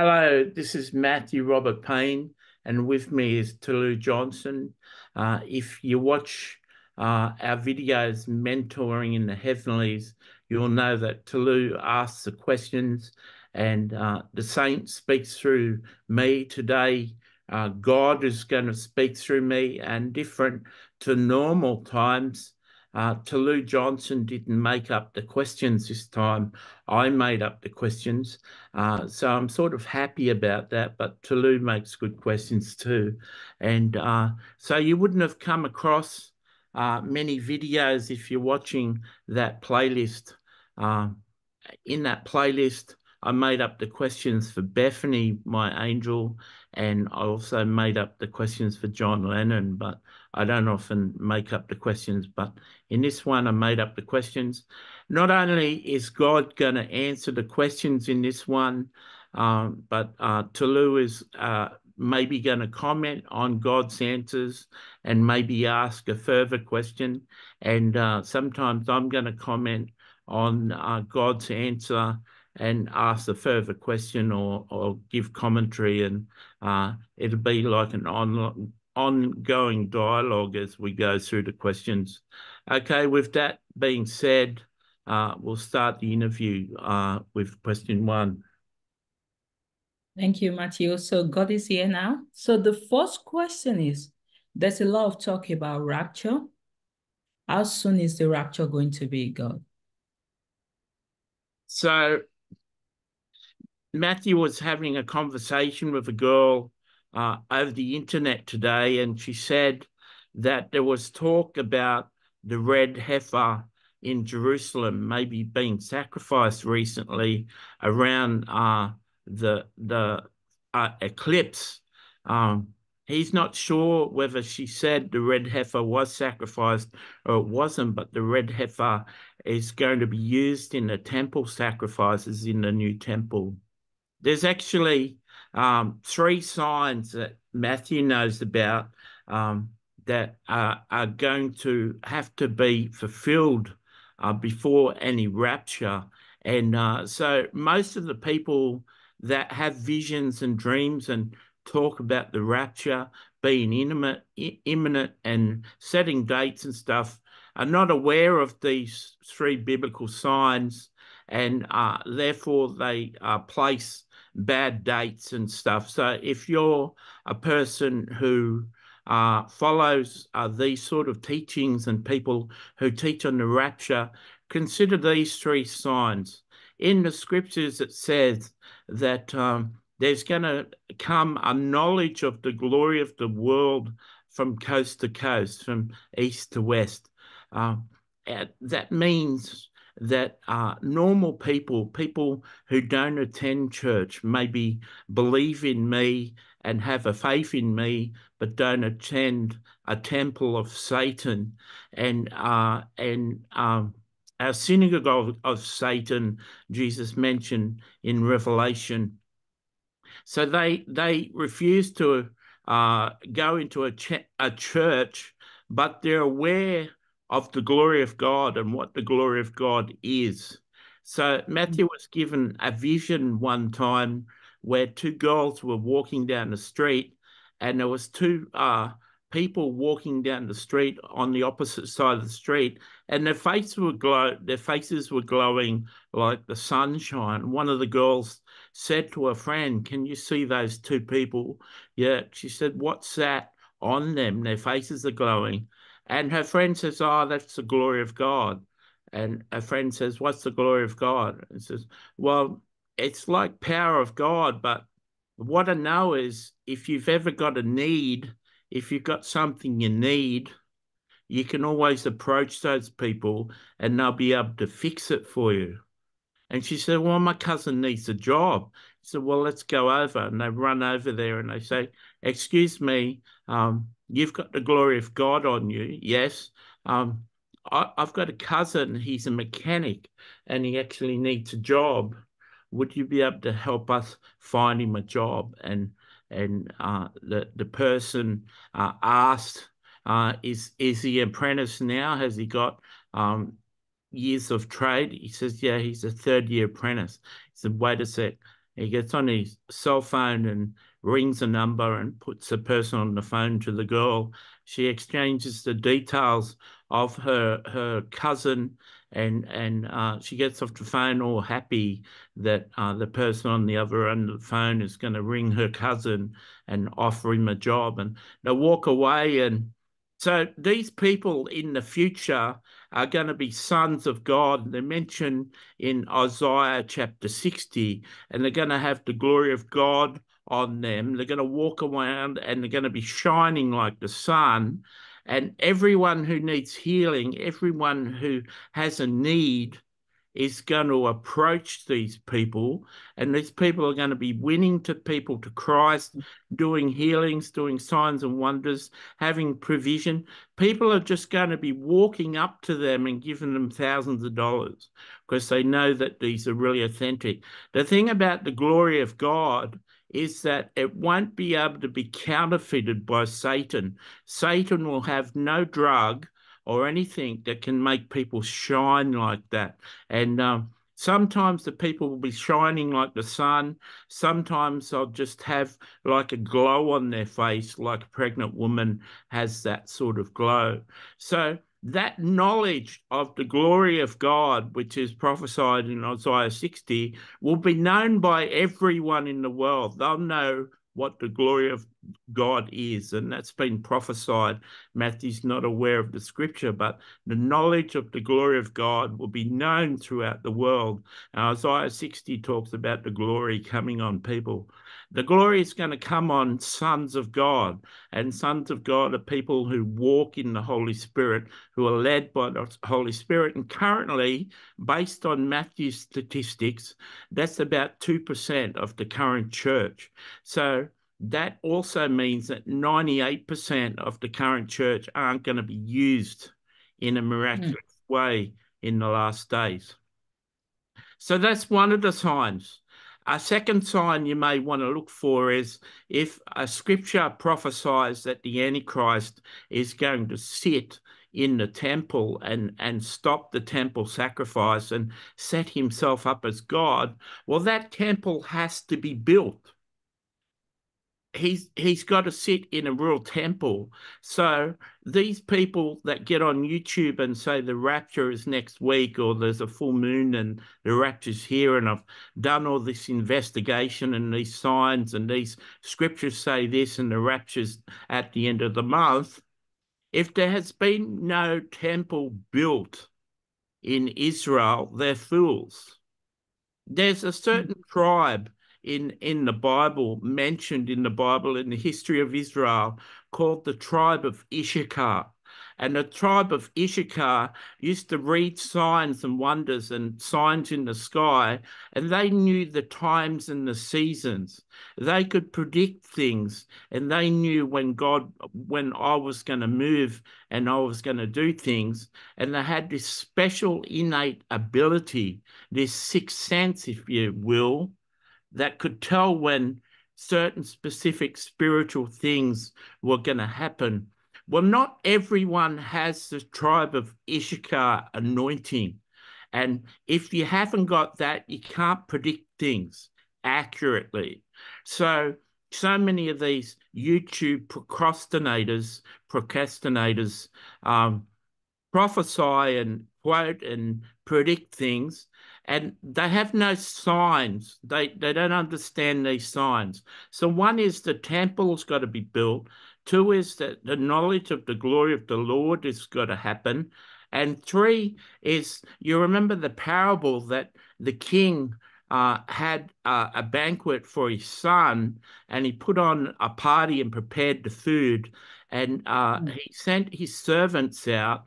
Hello, this is Matthew Robert Payne, and with me is Tolu Johnson. If you watch our videos, Mentoring in the Heavenlies, you'll know that Tolu asks the questions and the saint speaks through me today. God is going to speak through me, and different to normal times, Tolu Johnson didn't make up the questions this time. I made up the questions. So I'm sort of happy about that, but Tolu makes good questions too. And so you wouldn't have come across many videos if you're watching that playlist. In that playlist, I made up the questions for Bethany, my angel, and I also made up the questions for John Lennon, but I don't often make up the questions. But in this one, I made up the questions. Not only is God going to answer the questions in this one, but Tolu is maybe going to comment on God's answers and maybe ask a further question. And sometimes I'm going to comment on God's answer and ask a further question or give commentary, and it'll be like an ongoing dialogue as we go through the questions. Okay, with that being said, we'll start the interview with question one. Thank you, Matthew. So God is here now. So the first question is, there's a lot of talk about rapture. How soon is the rapture going to be, God? So Matthew was having a conversation with a girl over the internet today, and she said that there was talk about the red heifer in Jerusalem maybe being sacrificed recently around the eclipse. He's not sure whether she said the red heifer was sacrificed or it wasn't, but the red heifer is going to be used in the temple sacrifices in the new temple. There's actually three signs that Matthew knows about that are going to have to be fulfilled before any rapture. And so most of the people that have visions and dreams and talk about the rapture being imminent and setting dates and stuff are not aware of these three biblical signs, and therefore they place bad dates and stuff. So if you're a person who follows these sort of teachings and people who teach on the rapture, consider these three signs. In the scriptures, it says that there's going to come a knowledge of the glory of the world from coast to coast, from east to west. That means that normal people, people who don't attend church, maybe believe in me and have a faith in me, but don't attend a temple of Satan and our synagogue of Satan, Jesus mentioned in Revelation. So they refuse to go into a church, but they're aware of the glory of God and what the glory of God is. So Matthew was given a vision one time where two girls were walking down the street, and there was two people walking down the street on the opposite side of the street, and their faces were glowing like the sunshine. One of the girls said to a friend, "Can you see those two people?" "Yeah." She said, "What's that on them? Their faces are glowing." And her friend says, "Oh, that's the glory of God." And her friend says, "What's the glory of God?" And says, "Well, it's like power of God, but what I know is if you've ever got a need, if you've got something you need, you can always approach those people and they'll be able to fix it for you." And she said, "Well, my cousin needs a job." He said, "Well, let's go over." And they run over there and they say, "Excuse me, you've got the glory of God on you." "Yes. I've got a cousin. He's a mechanic and he actually needs a job. Would you be able to help us find him a job?" And the person asked, is he an apprentice now? Has he got years of trade? He says, "Yeah, he's a third-year apprentice." He said, "Wait a sec. He gets on his cell phone and rings a number and puts a person on the phone to the girl. She exchanges the details of her cousin, and she gets off the phone all happy that the person on the other end of the phone is going to ring her cousin and offer him a job, and they walk away. And so these people in the future are going to be sons of God. They're mentioned in Isaiah chapter 60, and they're going to have the glory of God on them. They're going to walk around and they're going to be shining like the sun. And everyone who needs healing, everyone who has a need, is going to approach these people, and these people are going to be winning to people to Christ, doing healings, doing signs and wonders, having provision. People are just going to be walking up to them and giving them thousands of dollars because they know that these are really authentic. The thing about the glory of God is that it won't be able to be counterfeited by Satan. Satan will have no drug or anything that can make people shine like that. And sometimes the people will be shining like the sun. Sometimes they'll just have like a glow on their face, like a pregnant woman has that sort of glow. So that knowledge of the glory of God, which is prophesied in Isaiah 60, will be known by everyone in the world. They'll know what the glory of God is, and that's been prophesied. Matthew's not aware of the scripture, but the knowledge of the glory of God will be known throughout the world. Now, Isaiah 60 talks about the glory coming on people. The glory is going to come on sons of God, and sons of God are people who walk in the Holy Spirit, who are led by the Holy Spirit. And currently, based on Matthew's statistics, that's about 2% of the current church. So that also means that 98% of the current church aren't going to be used in a miraculous way in the last days. So that's one of the signs. A second sign you may want to look for is if a scripture prophesies that the Antichrist is going to sit in the temple and stop the temple sacrifice and set himself up as God, well, that temple has to be built. He's got to sit in a real temple. So these people that get on YouTube and say the rapture is next week, or there's a full moon and the rapture's here, and I've done all this investigation and these signs and these scriptures say this and the rapture's at the end of the month. If there has been no temple built in Israel, they're fools. There's a certain tribe in the Bible, mentioned in the Bible, in the history of Israel, called the tribe of Issachar. And the tribe of Issachar used to read signs and wonders and signs in the sky, and they knew the times and the seasons. They could predict things, and they knew when I was going to move and I was going to do things. And they had this special innate ability, this sixth sense, if you will, that could tell when certain specific spiritual things were going to happen. Well, not everyone has the tribe of Issachar anointing. And if you haven't got that, you can't predict things accurately. So many of these YouTube procrastinators prophesy and quote and predict things, and they have no signs. They don't understand these signs. So one is the temple's got to be built. Two is that the knowledge of the glory of the Lord has got to happen. And three is, you remember the parable that the king had a banquet for his son, and he put on a party and prepared the food. And he sent his servants out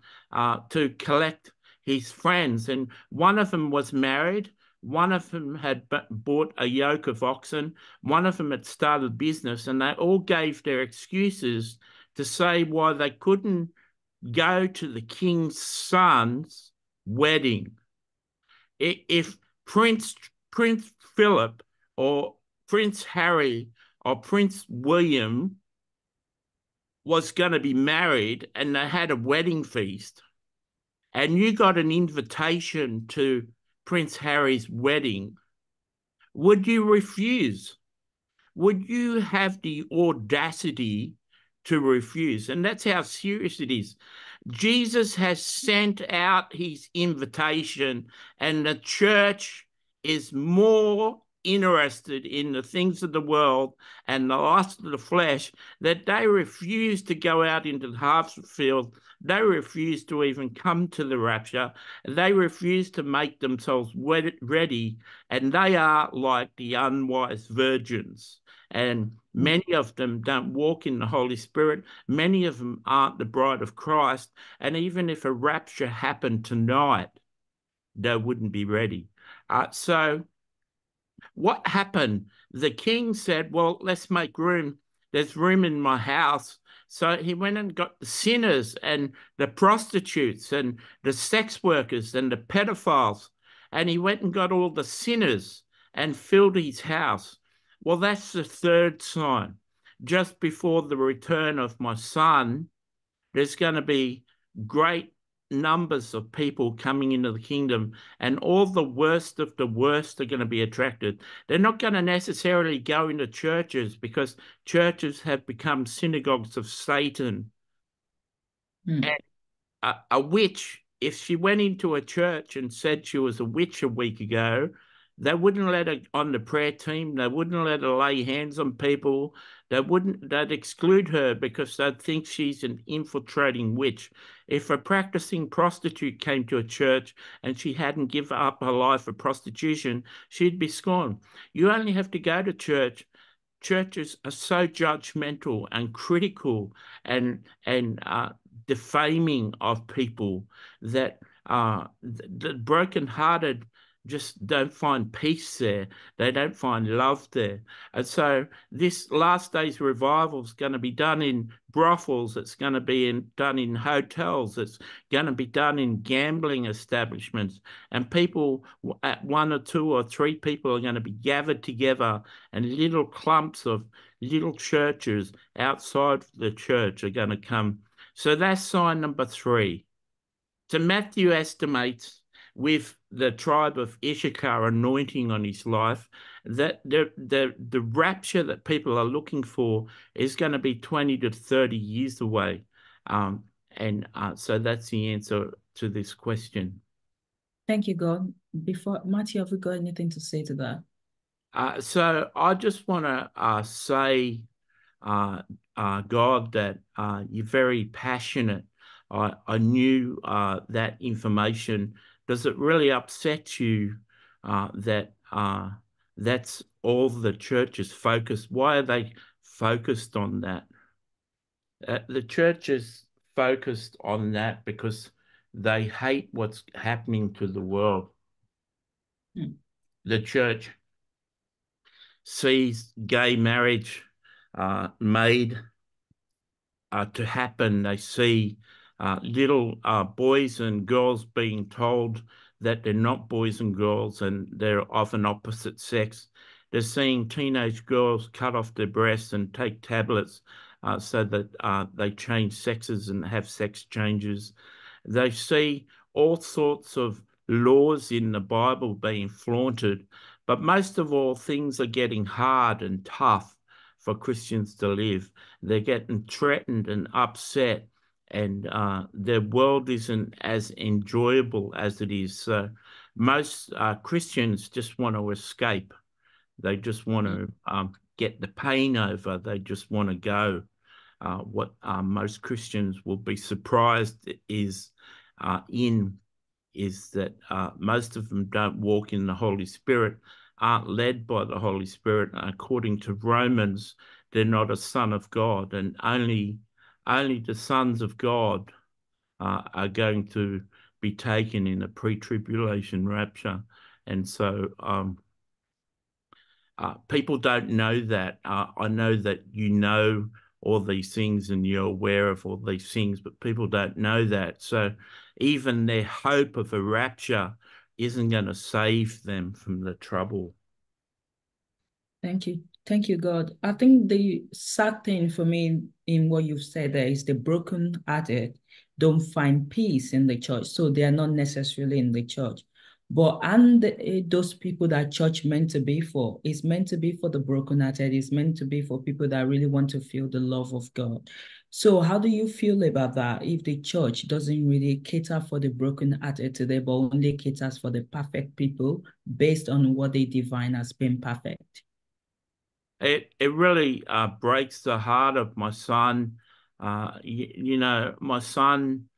to collect his friends, and one of them was married, one of them had bought a yoke of oxen, one of them had started business, and they all gave their excuses to say why they couldn't go to the king's son's wedding. If Prince Philip or Prince Harry or Prince William was going to be married and they had a wedding feast, and you got an invitation to Prince Harry's wedding, Would you refuse? Would you have the audacity to refuse? And that's how serious it is. Jesus has sent out his invitation, and the church is more interested in the things of the world and the lust of the flesh, that they refuse to go out into the harvest field. They refuse to even come to the rapture. They refuse to make themselves ready, and they are like the unwise virgins. And many of them don't walk in the Holy Spirit. Many of them aren't the bride of Christ. And even if a rapture happened tonight, they wouldn't be ready. So what happened? The king said, well, let's make room. There's room in my house. So he went and got the sinners and the prostitutes and the sex workers and the pedophiles. And he went and got all the sinners and filled his house. Well, that's the third sign. Just before the return of my son, there's going to be great numbers of people coming into the kingdom, and all the worst of the worst are going to be attracted. They're not going to necessarily go into churches, because churches have become synagogues of Satan. Mm. And a witch, if she went into a church and said she was a witch a week ago, they wouldn't let her on the prayer team. They wouldn't let her lay hands on people. They'd exclude her because they'd think she's an infiltrating witch. If a practicing prostitute came to a church and she hadn't given up her life for prostitution, she'd be scorned. You only have to go to church. Churches are so judgmental and critical and defaming of people that the brokenhearted just don't find peace there. They don't find love there. And so this last day's revival is going to be done in brothels. It's going to be done in hotels. It's going to be done in gambling establishments. And people, at one or two or three people, are going to be gathered together, and little clumps of little churches outside the church are going to come. So that's sign number three. So Matthew estimates, with the tribe of Issachar anointing on his life, that the rapture that people are looking for is going to be 20 to 30 years away. So that's the answer to this question. Thank you, God. Before, Matthew, have we got anything to say to that? So I just want to say, God, that you're very passionate. I knew that information. Does it really upset you that that's all the church is focused? Why are they focused on that? The church is focused on that because they hate what's happening to the world. Mm. The church sees gay marriage made to happen. They see little boys and girls being told that they're not boys and girls and they're of an opposite sex. They're seeing teenage girls cut off their breasts and take tablets so that they change sexes and have sex changes. They see all sorts of laws in the Bible being flaunted, but most of all, things are getting hard and tough for Christians to live. They're getting threatened and upset, and their world isn't as enjoyable as it is. So most Christians just want to escape. They just want to get the pain over. They just want to go. What most Christians will be surprised is that most of them don't walk in the Holy Spirit, aren't led by the Holy Spirit. According to Romans, they're not a son of God, and only the sons of God are going to be taken in a pre-tribulation rapture. And so people don't know that. I know that you know all these things and you're aware of all these things, but people don't know that. So even their hope of a rapture isn't going to save them from the trouble. Thank you. Thank you, God. I think the sad thing for me in what you've said there is the broken-hearted don't find peace in the church, so they are not necessarily in the church. But and those people that church meant to be for, it's meant to be for the brokenhearted, it's meant to be for people that really want to feel the love of God. So how do you feel about that if the church doesn't really cater for the brokenhearted today, but only caters for the perfect people based on what they define as being perfect? It really breaks the heart of my son. My son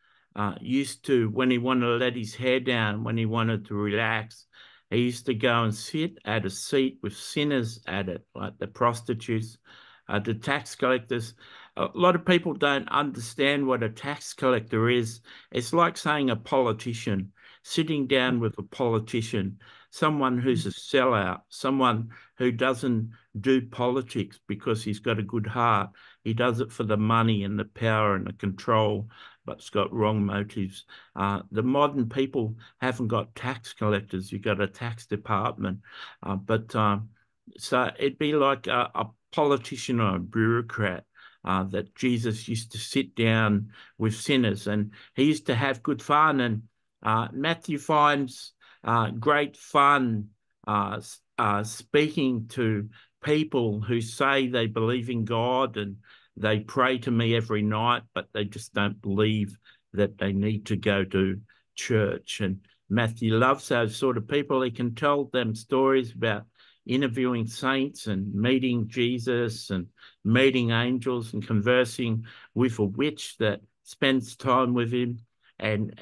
used to, when he wanted to let his hair down, when he wanted to relax, he used to go and sit at a seat with sinners at it, like the prostitutes, the tax collectors. A lot of people don't understand what a tax collector is. It's like saying a politician, sitting down with a politician, someone who's a sellout, someone who doesn't do politics because he's got a good heart. He does it for the money and the power and the control, but it's got wrong motives. The modern people haven't got tax collectors. You've got a tax department. So it'd be like a politician or a bureaucrat that Jesus used to sit down with sinners, and he used to have good fun. And Matthew finds great fun speaking to people who say they believe in God and they pray to me every night, but they just don't believe that they need to go to church. And Matthew loves those sort of people. He can tell them stories about interviewing saints and meeting Jesus and meeting angels and conversing with a witch that spends time with him. And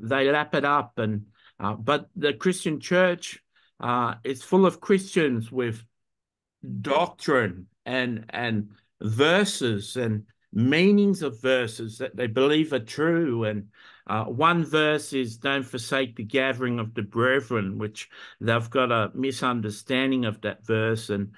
they lap it up. But the Christian church is full of Christians with doctrine and verses and meanings of verses that they believe are true. And one verse is, don't forsake the gathering of the brethren, which they've got a misunderstanding of that verse, and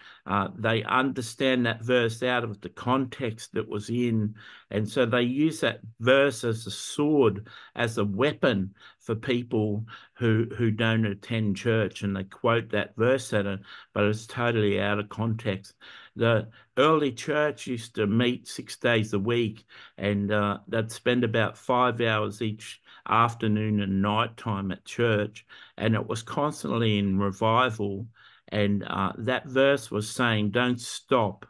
they understand that verse out of the context it was in. And so they use that verse as a sword, as a weapon for people who don't attend church, and they quote that verse at it, but it's totally out of context. The early church used to meet 6 days a week, and they'd spend about 5 hours each afternoon and night time at church, and it was constantly in revival. And that verse was saying, don't stop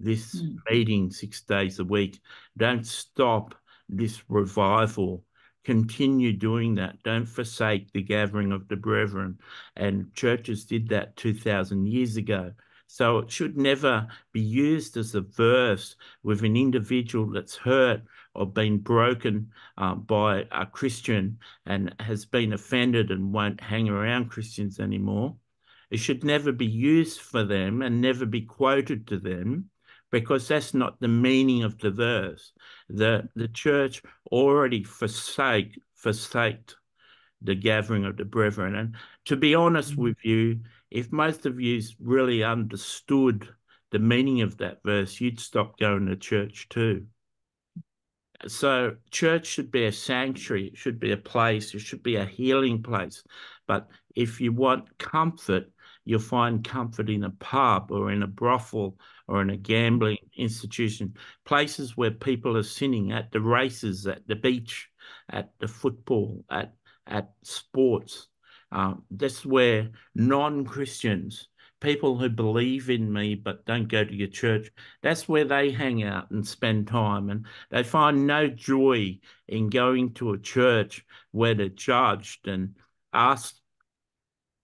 this meeting 6 days a week. Don't stop this revival. Continue doing that. Don't forsake the gathering of the brethren. And churches did that 2,000 years ago. So it should never be used as a verse with an individual that's hurt or been broken by a Christian and has been offended and won't hang around Christians anymore. It should never be used for them and never be quoted to them, because that's not the meaning of the verse. The church already forsake the gathering of the brethren. And to be honest with you, if most of you really understood the meaning of that verse, you'd stop going to church too. So church should be a sanctuary. It should be a place. It should be a healing place. But if you want comfort, you'll find comfort in a pub or in a brothel or in a gambling institution, places where people are sinning, at the races, at the beach, at the football, at sports. That's where non-Christians, people who believe in me but don't go to your church, that's where they hang out and spend time. And they find no joy in going to a church where they're judged and asked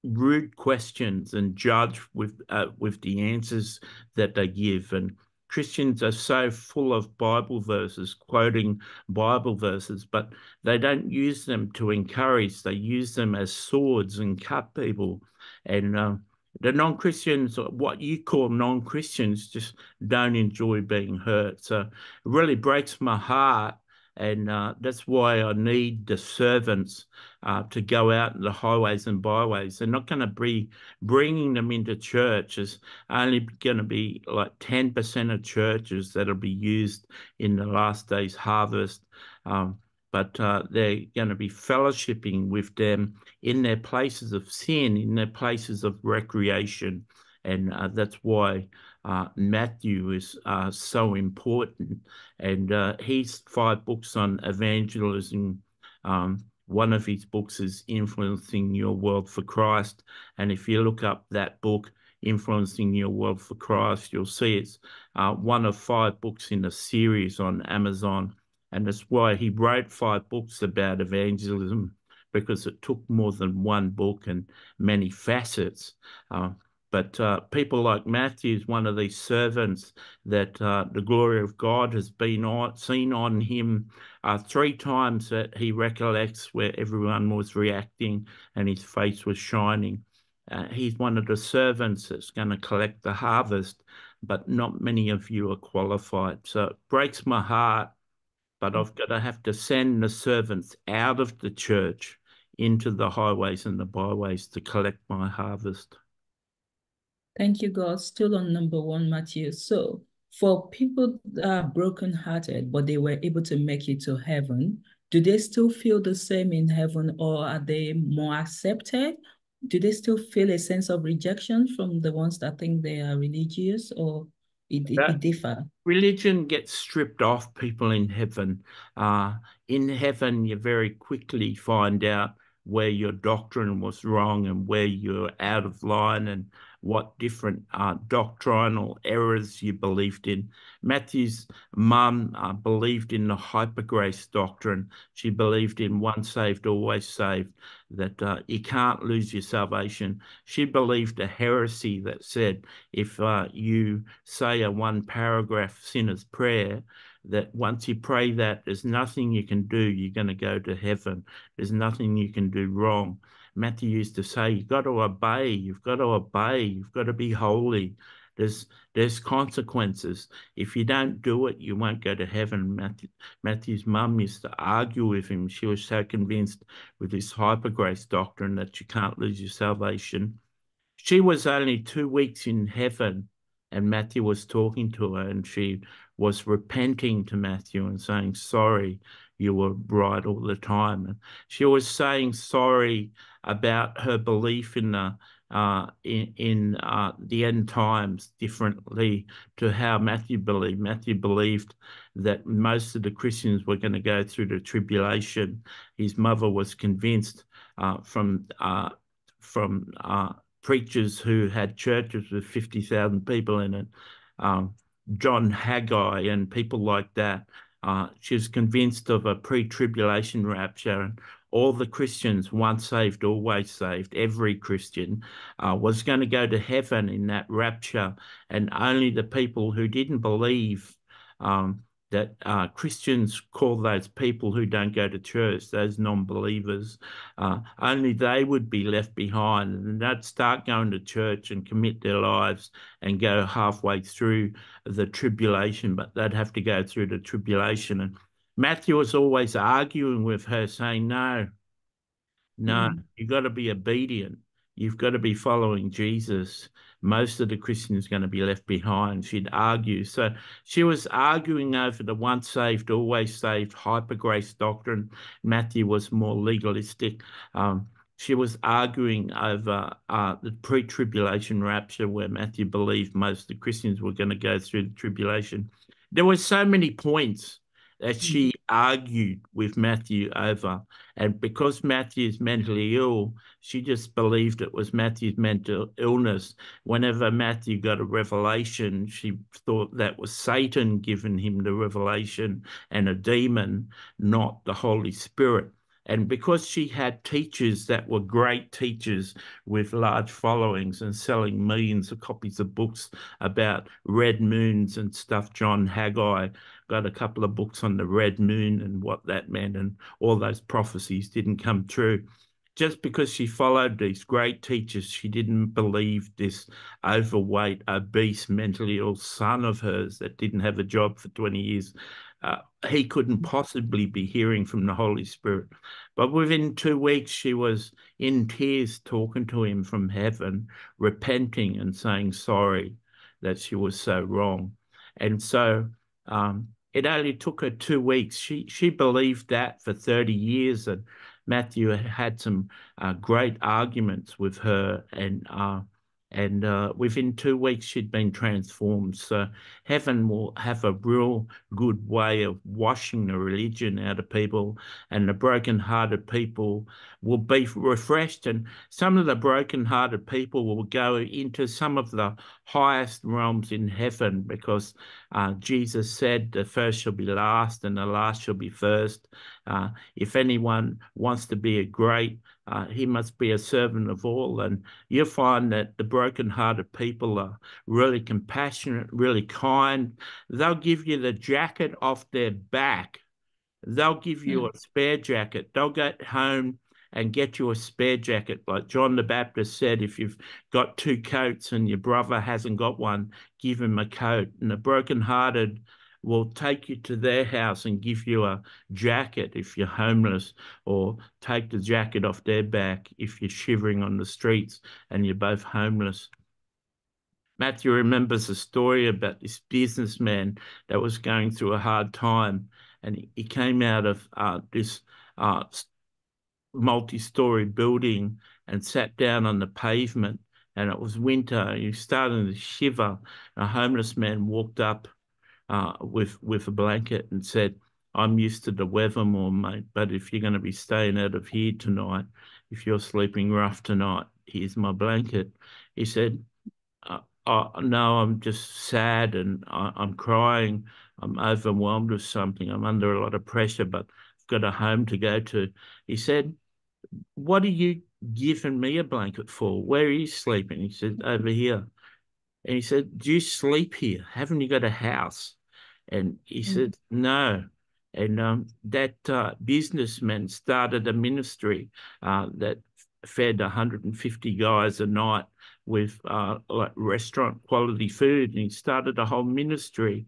rude questions and judged with the answers that they give. And Christians are so full of Bible verses, quoting Bible verses, but they don't use them to encourage. They use them as swords and cut people. And the non-Christians, what you call non-Christians, just don't enjoy being hurt. So it really breaks my heart. And that's why I need the servants to go out in the highways and byways. They're not going to be bringing them into church. It's only going to be like 10% of churches that will be used in the last day's harvest. But they're going to be fellowshipping with them in their places of sin, in their places of recreation. And that's why Matthew is so important. And he's 5 books on evangelism, One of his books is Influencing Your World for Christ. And if you look up that book, Influencing Your World for Christ, you'll see it's one of 5 books in a series on Amazon. And that's why he wrote 5 books about evangelism, because it took more than one book and many facets. But people like Matthew is one of these servants that the glory of God has been seen on him 3 times, that he recollects, where everyone was reacting and his face was shining. He's one of the servants that's going to collect the harvest, but not many of you are qualified. So it breaks my heart, but I've got to have to send the servants out of the church into the highways and the byways to collect my harvest. Thank you, God. Still on number 1, Matthew. So for people that are brokenhearted, but they were able to make it to heaven, do they still feel the same in heaven, or are they more accepted? Do they still feel a sense of rejection from the ones that think they are religious, or it differs? Religion gets stripped off people in heaven. In heaven, you very quickly find out where your doctrine was wrong and where you're out of line and what different doctrinal errors you believed in. Matthew's mum believed in the hypergrace doctrine. She believed in once saved, always saved, that you can't lose your salvation. She believed a heresy that said if you say a 1-paragraph sinner's prayer, that once you pray that, there's nothing you can do, you're going to go to heaven. There's nothing you can do wrong. Matthew used to say, you've got to obey, you've got to obey, you've got to be holy. There's consequences. If you don't do it, you won't go to heaven. Matthew's mum used to argue with him. She was so convinced with this hypergrace doctrine that you can't lose your salvation. She was only 2 weeks in heaven, and Matthew was talking to her, and she was repenting to Matthew and saying, sorry, you were right all the time. And she was saying sorry about her belief in the end times differently to how Matthew believed. Matthew believed that most of the Christians were going to go through the tribulation. His mother was convinced from preachers who had churches with 50,000 people in it, John Haggai and people like that. She was convinced of a pre-tribulation rapture, and all the Christians, once saved, always saved, every Christian, was going to go to heaven in that rapture, and only the people who didn't believe that Christians call those people who don't go to church, those non-believers, only they would be left behind, and they'd start going to church and commit their lives and go halfway through the tribulation, but they'd have to go through the tribulation. And Matthew was always arguing with her, saying, no, you've got to be obedient. You've got to be following Jesus. Most of the Christians are going to be left behind, she'd argue. So she was arguing over the once saved, always saved hypergrace doctrine. Matthew was more legalistic. She was arguing over the pre-tribulation rapture, where Matthew believed most of the Christians were going to go through the tribulation. There were so many points that she argued with Matthew over. And because Matthew's mentally ill, she just believed it was Matthew's mental illness. Whenever Matthew got a revelation, she thought that was Satan giving him the revelation and a demon, not the Holy Spirit. And because she had teachers that were great teachers with large followings and selling millions of copies of books about red moons and stuff, John Haggai got a couple of books on the red moon and what that meant, and all those prophecies didn't come true. Just because she followed these great teachers, she didn't believe this overweight, obese, mentally ill son of hers that didn't have a job for 20 years. He couldn't possibly be hearing from the Holy Spirit. But within 2 weeks, she was in tears talking to him from heaven, repenting and saying sorry that she was so wrong. And so it only took her 2 weeks. She believed that for 30 years, and Matthew had some great arguments with her, and And within 2 weeks, she'd been transformed. So heaven will have a real good way of washing the religion out of people, and the broken-hearted people will be refreshed. And some of the broken-hearted people will go into some of the highest realms in heaven, because Jesus said the first shall be last and the last shall be first. If anyone wants to be a great, he must be a servant of all. And you find that the broken-hearted people are really compassionate, really kind. They'll give you the jacket off their back. They'll give you a spare jacket. They'll get home and get you a spare jacket. Like John the Baptist said, if you've got two coats and your brother hasn't got one, give him a coat. And the broken-hearted will take you to their house and give you a jacket if you're homeless, or take the jacket off their back if you're shivering on the streets and you're both homeless. Matthew remembers a story about this businessman that was going through a hard time, and he came out of this multi-story building and sat down on the pavement, and it was winter. He was starting to shiver. A homeless man walked up with a blanket and said, "I'm used to the weather more, mate, but if you're going to be staying out of here tonight, if you're sleeping rough tonight, here's my blanket." He said, "No, I'm just sad, and I'm crying. I'm overwhelmed with something. I'm under a lot of pressure, but I've got a home to go to." He said, "What are you giving me a blanket for? Where are you sleeping?" He said, "Over here." And he said, "Do you sleep here? Haven't you got a house?" And he said, "No." And that businessman started a ministry that fed 150 guys a night with like restaurant quality food. And he started a whole ministry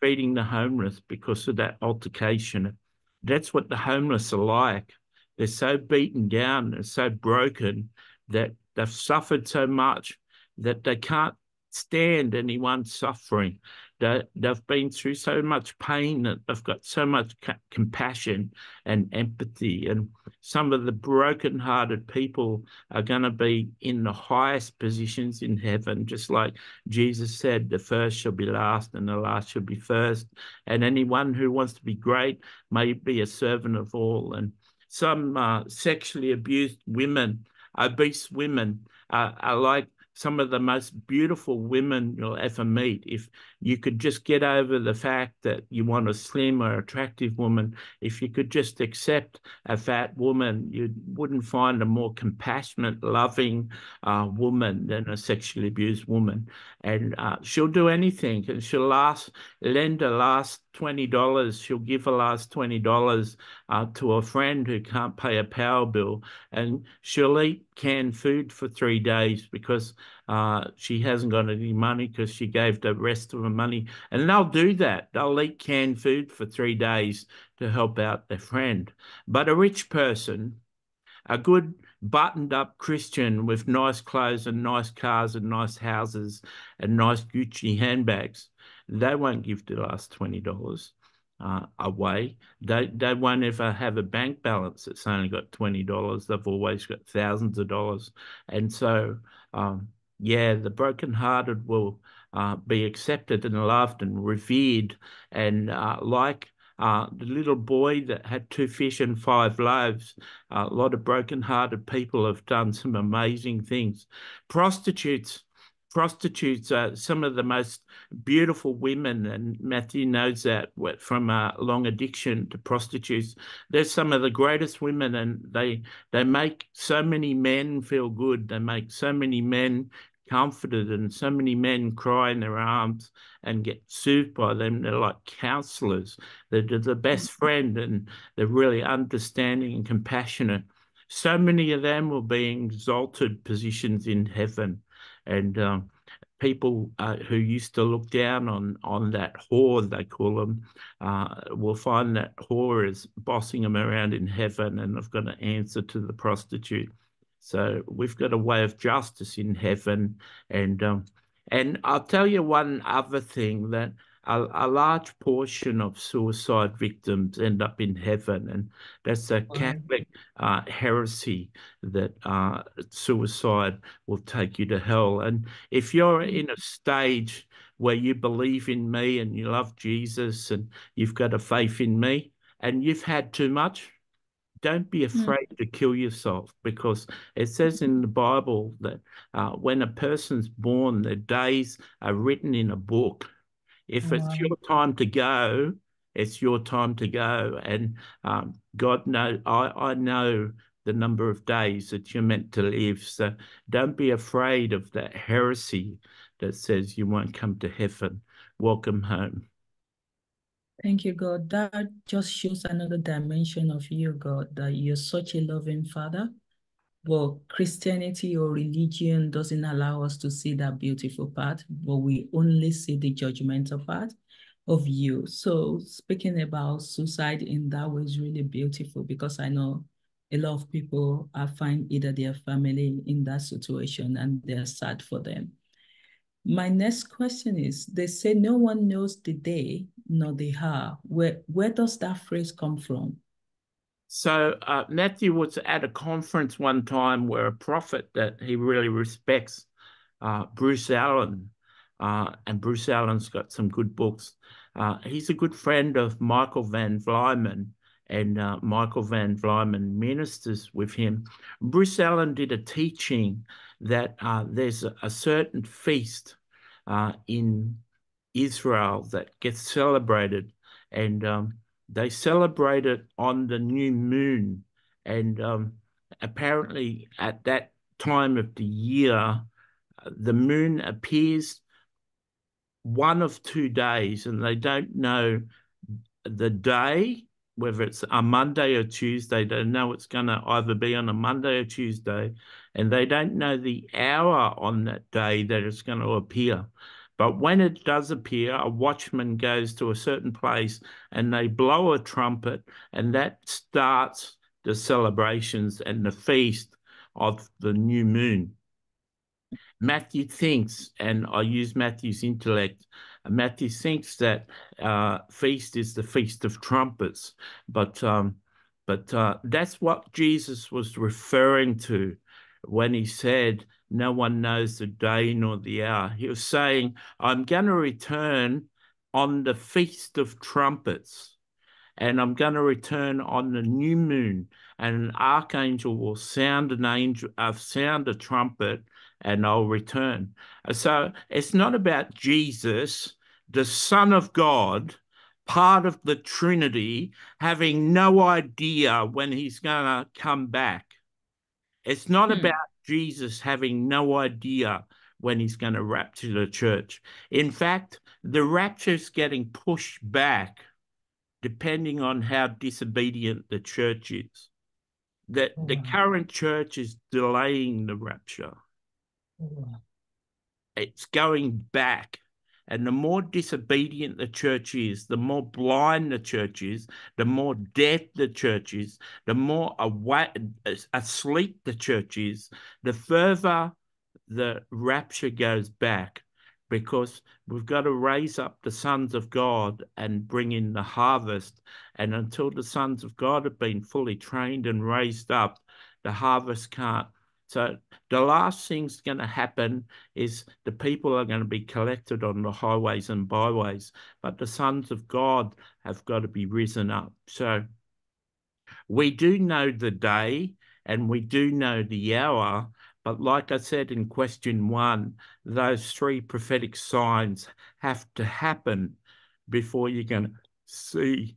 feeding the homeless because of that altercation. That's what the homeless are like. They're so beaten down, they're so broken, that they've suffered so much that they can't stand anyone suffering. They've been through so much pain that they've got so much compassion and empathy. And some of the broken-hearted people are going to be in the highest positions in heaven, just like Jesus said, the first shall be last and the last shall be first. And anyone who wants to be great may be a servant of all. And some sexually abused women, obese women, are like some of the most beautiful women you'll ever meet. If you could just get over the fact that you want a slim or attractive woman, if you could just accept a fat woman, you wouldn't find a more compassionate, loving woman than a sexually abused woman. And she'll do anything, and she'll lend a last $20. She'll give a last $20 to a friend who can't pay a power bill, and she'll eat canned food for 3 days because she hasn't got any money, because she gave the rest of her money. And they'll do that. They'll eat canned food for 3 days to help out their friend. But a rich person, a good buttoned-up Christian with nice clothes and nice cars and nice houses and nice Gucci handbags, they won't give the last $20 away. They won't ever have a bank balance that's only got $20. They've always got thousands of dollars. And so, yeah, the brokenhearted will be accepted and loved and revered. And the little boy that had 2 fish and 5 loaves, a lot of brokenhearted people have done some amazing things. Prostitutes are some of the most beautiful women, and Matthew knows that from a long addiction to prostitutes. They're some of the greatest women, and they make so many men feel good. They make so many men comforted, and so many men cry in their arms and get soothed by them. They're like counselors. They're the best friend, and they're really understanding and compassionate. So many of them will be in exalted positions in heaven. And people who used to look down on that whore, they call them, will find that whore is bossing them around in heaven, and they've got an answer to the prostitute. So we've got a way of justice in heaven. And I'll tell you one other thing that a large portion of suicide victims end up in heaven, and that's a Catholic heresy that suicide will take you to hell. And if you're in a stage where you believe in me and you love Jesus and you've got a faith in me and you've had too much, don't be afraid to kill yourself, because it says in the Bible that when a person's born, their days are written in a book. If it's your time to go, it's your time to go. And God knows, I know the number of days that you're meant to live. So don't be afraid of that heresy that says you won't come to heaven. Welcome home. Thank you, God. That just shows another dimension of you, God, that you're such a loving Father. But Christianity or religion doesn't allow us to see that beautiful part, but we only see the judgmental part of you. So speaking about suicide in that way is really beautiful, because I know a lot of people find either their family in that situation and they're sad for them. My next question is, they say no one knows the day nor the hour. Where does that phrase come from? So Matthew was at a conference one time where a prophet that he really respects, Bruce Allen, and Bruce Allen's got some good books. He's a good friend of Michael Van Vlyman, and Michael Van Vlyman ministers with him. Bruce Allen did a teaching that there's a certain feast in Israel that gets celebrated, and they celebrate it on the new moon. And apparently at that time of the year, the moon appears one of 2 days, and they don't know the day, whether it's a Monday or Tuesday. They know it's going to either be on a Monday or Tuesday, and they don't know the hour on that day that it's going to appear. But when it does appear, a watchman goes to a certain place and they blow a trumpet, and that starts the celebrations and the feast of the new moon. Matthew thinks, and I use Matthew's intellect, Matthew thinks that feast is the Feast of Trumpets, but that's what Jesus was referring to when he said, no one knows the day nor the hour. He was saying, I'm going to return on the Feast of Trumpets, and I'm going to return on the new moon, and an archangel will sound a trumpet, and I'll return. So it's not about Jesus, the Son of God, part of the Trinity, having no idea when he's going to come back. It's not about Jesus having no idea when he's going to rapture the church. In fact, the rapture is getting pushed back depending on how disobedient the church is. That the current church is delaying the rapture. It's going back. And the more disobedient the church is, the more blind the church is, the more deaf the church is, the more asleep the church is, the further the rapture goes back, because we've got to raise up the sons of God and bring in the harvest. And until the sons of God have been fully trained and raised up, the harvest can't. So the last thing's going to happen is the people are going to be collected on the highways and byways, but the sons of God have got to be risen up. So we do know the day and we do know the hour, but like I said in question one, those three prophetic signs have to happen before you're going to see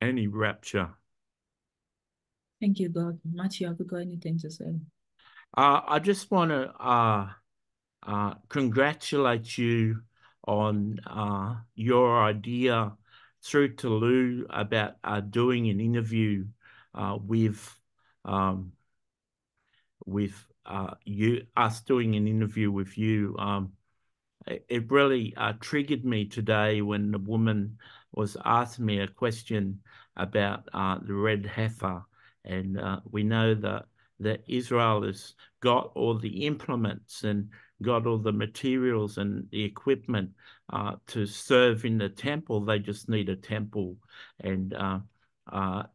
any rapture. Thank you, God. Matthew, have you got anything to say? I just want to congratulate you on your idea through Tolu about doing an interview with you. It really triggered me today when the woman was asking me a question about the red heifer, and we know that Israel has got all the implements, and got all the materials and the equipment to serve in the temple. They just need a temple. And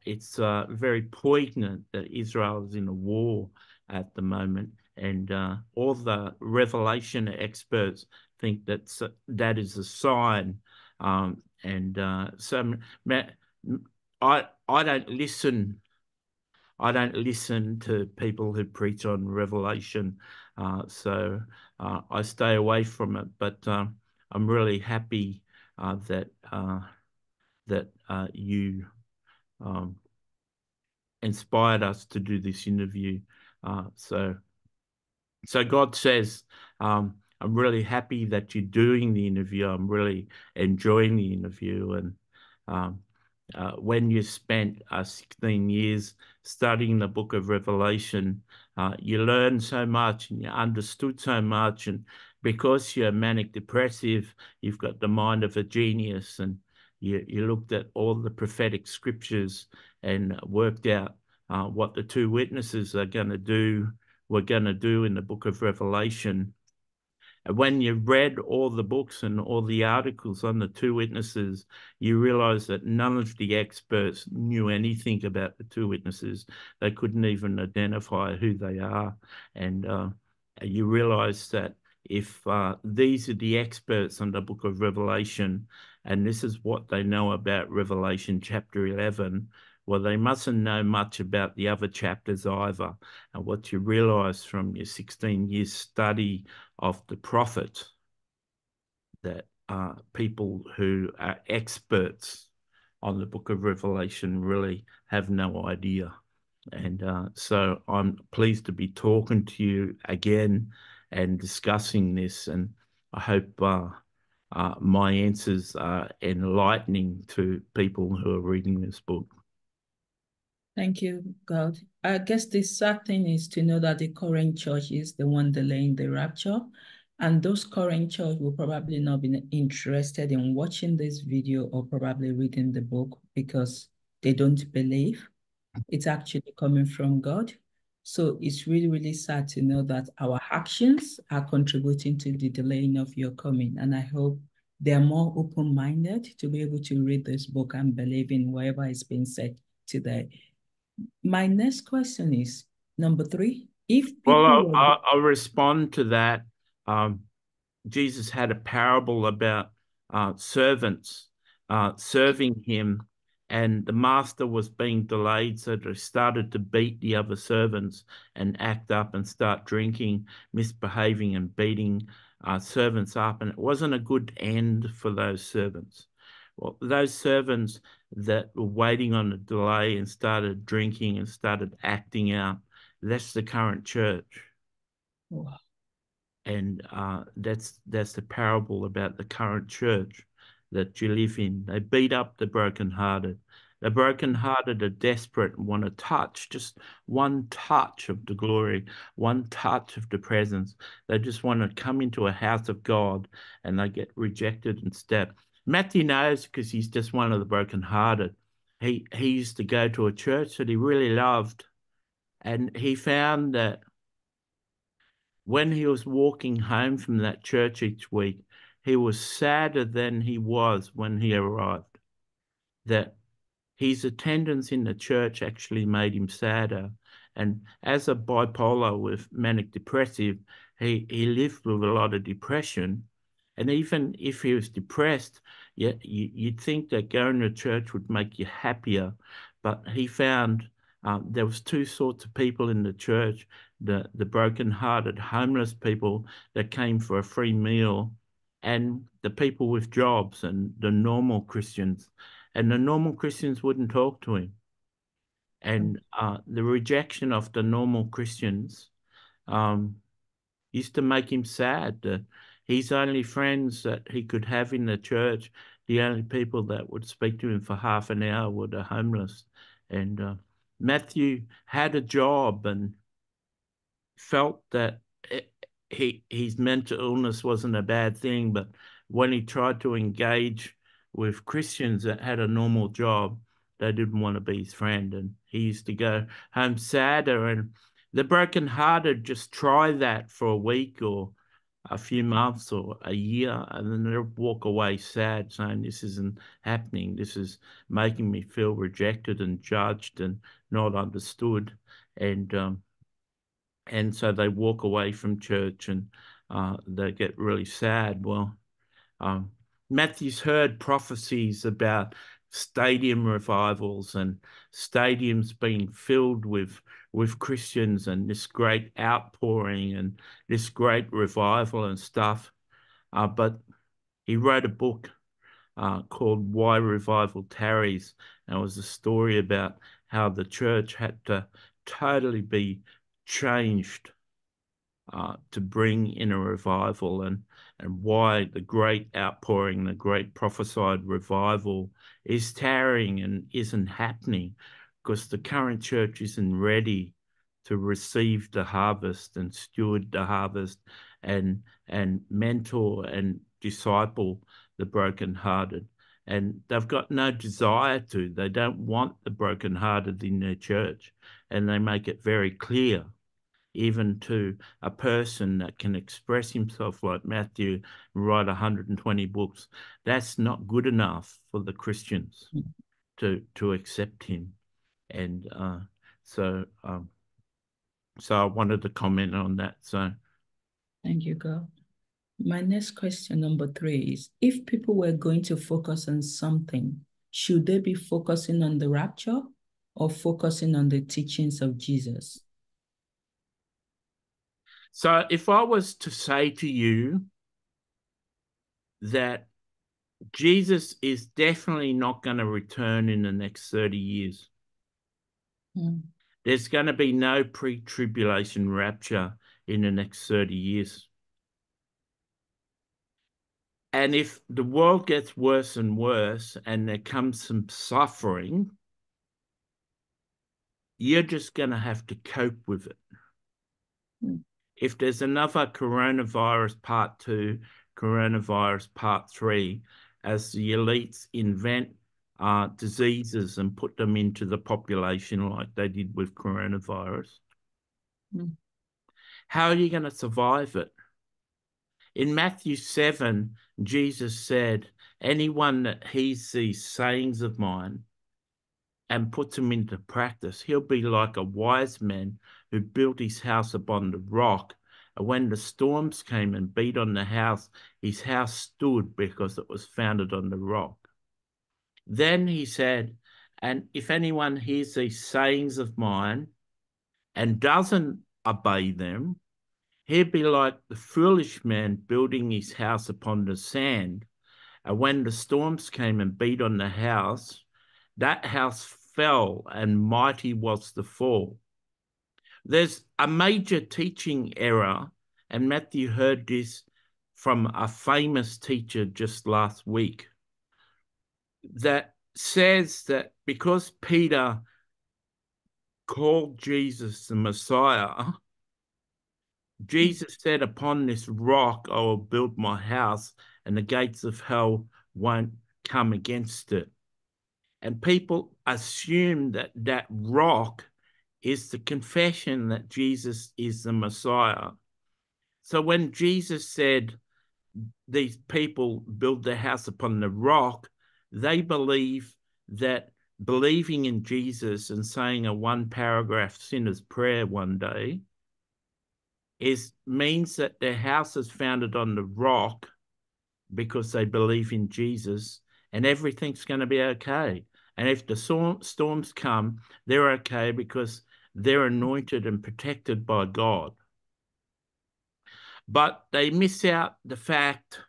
it's very poignant that Israel is in a war at the moment. And all the Revelation experts think that that is a sign. I don't listen to people who preach on Revelation, so I stay away from it. But I'm really happy that you inspired us to do this interview. So God says, I'm really happy that you're doing the interview. I'm really enjoying the interview. And when you spent 16 years studying the book of Revelation, you learned so much and you understood so much. And because you're manic depressive, you've got the mind of a genius. And you looked at all the prophetic scriptures and worked out what the two witnesses are going to do, we're going to do in the book of Revelation. When you read all the books and all the articles on the two witnesses, you realize that none of the experts knew anything about the two witnesses. They couldn't even identify who they are. And you realize that if these are the experts on the book of Revelation, and this is what they know about Revelation chapter 11, well, they mustn't know much about the other chapters either. And what you realize from your 16-year study of the prophet, that people who are experts on the book of Revelation really have no idea. And so I'm pleased to be talking to you again and discussing this. And I hope my answers are enlightening to people who are reading this book. Thank you, God. I guess the sad thing is to know that the current church is the one delaying the rapture, and those current church will probably not be interested in watching this video or probably reading the book because they don't believe it's actually coming from God. So it's really, really sad to know that our actions are contributing to the delaying of your coming. And I hope they're more open-minded to be able to read this book and believe in whatever is being said today. My next question is number 3. I'll respond to that. Jesus had a parable about servants serving him, and the master was being delayed, so they started to beat the other servants and act up and start drinking, misbehaving and beating servants up, and it wasn't a good end for those servants. Well, those servants that were waiting on the delay and started drinking and started acting out, that's the current church. Wow. And that's the parable about the current church that you live in. They beat up the brokenhearted. The brokenhearted are desperate and want a touch, just one touch of the glory, one touch of the presence. They just want to come into a house of God, and they get rejected and stabbed. Matthew knows because he's just one of the brokenhearted. He used to go to a church that he really loved, and he found that when he was walking home from that church each week, he was sadder than he was when he arrived, that his attendance in the church actually made him sadder. And as a bipolar with manic depressive, he lived with a lot of depression. And even if he was depressed, you'd think that going to church would make you happier. But he found there was two sorts of people in the church, the broken-hearted homeless people that came for a free meal, and the people with jobs and the normal Christians. And the normal Christians wouldn't talk to him. And the rejection of the normal Christians used to make him sad. His only friends that he could have in the church, the only people that would speak to him for half an hour were the homeless. And Matthew had a job and felt that his mental illness wasn't a bad thing, but when he tried to engage with Christians that had a normal job, they didn't want to be his friend. And he used to go home sadder. And the brokenhearted just try that for a week or a few months or a year, and then they'll walk away sad, saying this isn't happening, this is making me feel rejected and judged and not understood. And so they walk away from church and they get really sad. Well, Matthew's heard prophecies about stadium revivals and stadiums being filled with Christians and this great outpouring and this great revival and stuff. But he wrote a book called Why Revival Tarries, and it was a story about how the church had to totally be changed to bring in a revival, and why the great outpouring, the great prophesied revival is tarrying and isn't happening because the current church isn't ready to receive the harvest and steward the harvest and mentor and disciple the brokenhearted. And they've got no desire to. They don't want the brokenhearted in their church, and they make it very clear, even to a person that can express himself like Matthew and write 120 books. That's not good enough for the Christians to accept him. And so I wanted to comment on that. So thank you, God. My next question, number 3, is if people were going to focus on something, should they be focusing on the rapture or focusing on the teachings of Jesus? So if I was to say to you that Jesus is definitely not going to return in the next 30 years, there's going to be no pre-tribulation rapture in the next 30 years. And if the world gets worse and worse and there comes some suffering, you're just going to have to cope with it. Mm. If there's another coronavirus part 2, coronavirus part 3, as the elites invent diseases and put them into the population like they did with coronavirus, how are you going to survive it? In Matthew 7, Jesus said, anyone that hears these sayings of mine and puts them into practice, he'll be like a wise man who built his house upon the rock. And when the storms came and beat on the house, his house stood because it was founded on the rock. Then he said, and if anyone hears these sayings of mine and doesn't obey them, he'd be like the foolish man building his house upon the sand. And when the storms came and beat on the house, that house fell, and mighty was the fall. There's a major teaching error, and Matthew heard this from a famous teacher just last week, that says that because Peter called Jesus the Messiah, Jesus said, upon this rock I will build my house, and the gates of hell won't come against it. And people assume that that rock is the confession that Jesus is the Messiah. So when Jesus said, these people build their house upon the rock, they believe that believing in Jesus and saying a one-paragraph sinner's prayer one day means that their house is founded on the rock because they believe in Jesus, and everything's going to be okay. And if the storms come, they're okay because they're anointed and protected by God. But they miss out the fact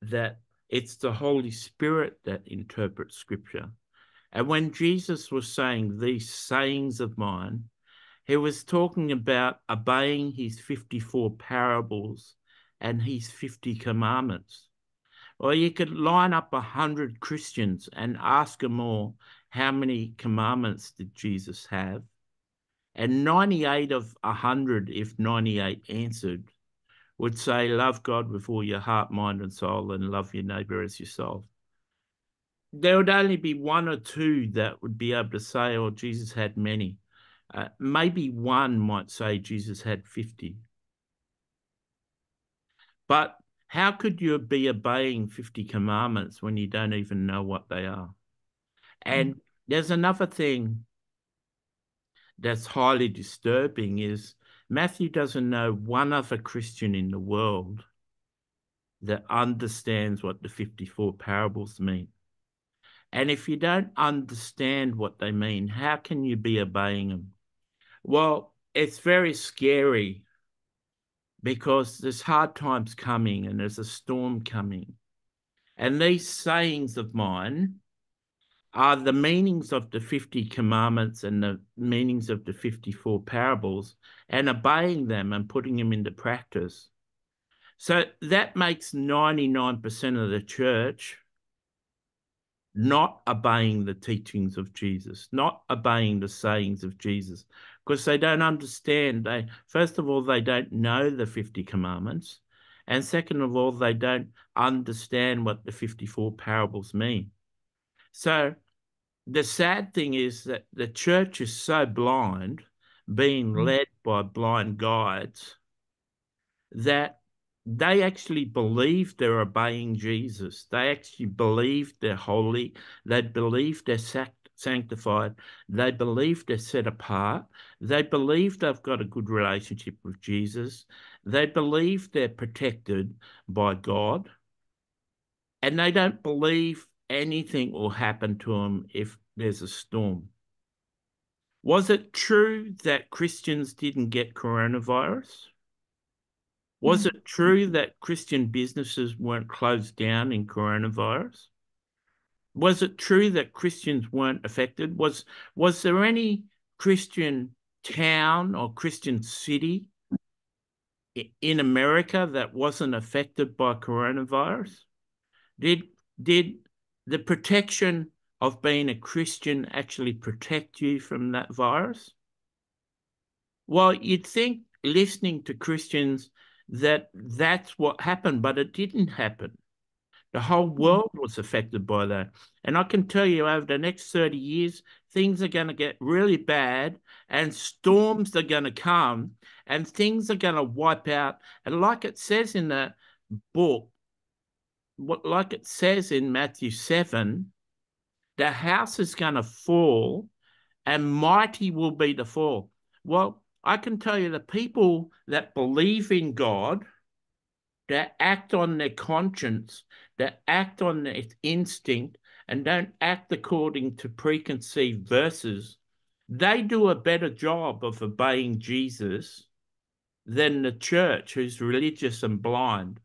that it's the Holy Spirit that interprets Scripture. And when Jesus was saying these sayings of mine, he was talking about obeying his 54 parables and his 50 commandments. Or you could line up 100 Christians and ask them all, how many commandments did Jesus have? And 98 of 100, if 98 answered, would say, love God with all your heart, mind, and soul, and love your neighbor as yourself. There would only be 1 or 2 that would be able to say, oh, Jesus had many. Maybe 1 might say Jesus had 50. But how could you be obeying 50 commandments when you don't even know what they are? And there's another thing that's highly disturbing is Matthew doesn't know one other Christian in the world that understands what the 54 parables mean. And if you don't understand what they mean, how can you be obeying them? Well, it's very scary because there's hard times coming and there's a storm coming. And these sayings of mine are the meanings of the 50 commandments and the meanings of the 54 parables and obeying them and putting them into practice. So that makes 99% of the church not obeying the teachings of Jesus, not obeying the sayings of Jesus, because they don't understand. First of all, they don't know the 50 commandments. And second of all, they don't understand what the 54 parables mean. So the sad thing is that the church is so blind, being led by blind guides, that they actually believe they're obeying Jesus. They actually believe they're holy. They believe they're sanctified. They believe they're set apart. They believe they've got a good relationship with Jesus. They believe they're protected by God. And they don't believe anything will happen to them if there's a storm. Was it true that Christians didn't get coronavirus? Was it true that Christian businesses weren't closed down in coronavirus? Was it true that Christians weren't affected? Was there any Christian town or Christian city in America that wasn't affected by coronavirus? Did the protection of being a Christian actually protect you from that virus? Well, you'd think listening to Christians that's what happened, but it didn't happen. The whole world was affected by that. And I can tell you over the next 30 years, things are going to get really bad and storms are going to come and things are going to wipe out. And like it says in the book, like it says in Matthew 7, the house is going to fall and mighty will be the fall. Well, I can tell you the people that believe in God, that act on their conscience, that act on their instinct, and don't act according to preconceived verses, they do a better job of obeying Jesus than the church who's religious and blind.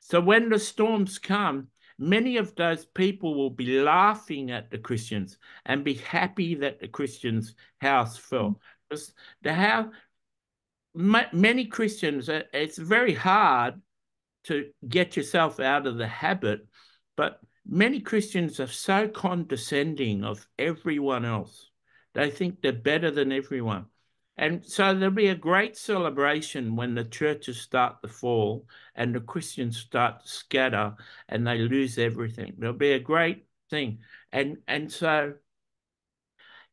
So when the storms come, many of those people will be laughing at the Christians and be happy that the Christians' house fell. Many Christians, it's very hard to get yourself out of the habit, but many Christians are so condescending of everyone else. They think they're better than everyone. And so there'll be a great celebration when the churches start to fall and the Christians start to scatter and they lose everything. There'll be a great thing. And so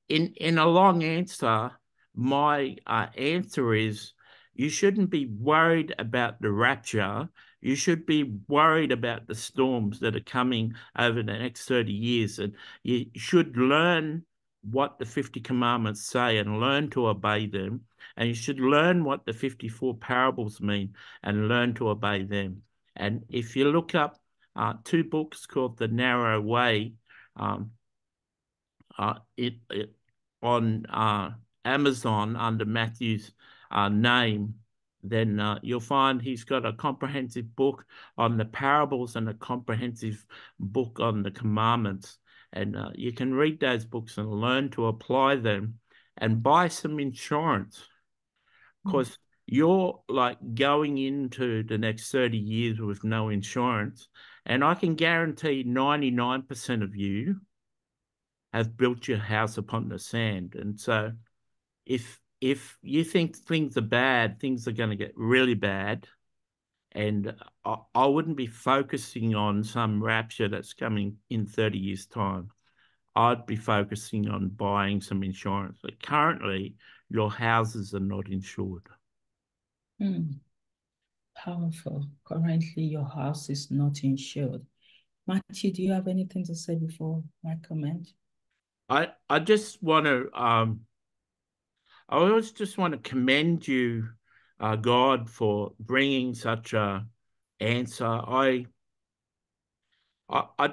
in a long answer, my answer is you shouldn't be worried about the rapture. You should be worried about the storms that are coming over the next 30 years. And you should learn what the 50 commandments say and learn to obey them. And you should learn what the 54 parables mean and learn to obey them. And if you look up two books called The Narrow Way on Amazon under Matthew's name, then you'll find he's got a comprehensive book on the parables and a comprehensive book on the commandments. And you can read those books and learn to apply them and buy some insurance, because you're like going into the next 30 years with no insurance. And I can guarantee 99% of you have built your house upon the sand. And so if you think things are bad, things are going to get really bad. And I wouldn't be focusing on some rapture that's coming in 30 years' time. I'd be focusing on buying some insurance. But currently, your houses are not insured. powerful. Currently, your house is not insured. Matthew, do you have anything to say before my comment? I just want to I always just want to commend you, God, for bringing such a answer. I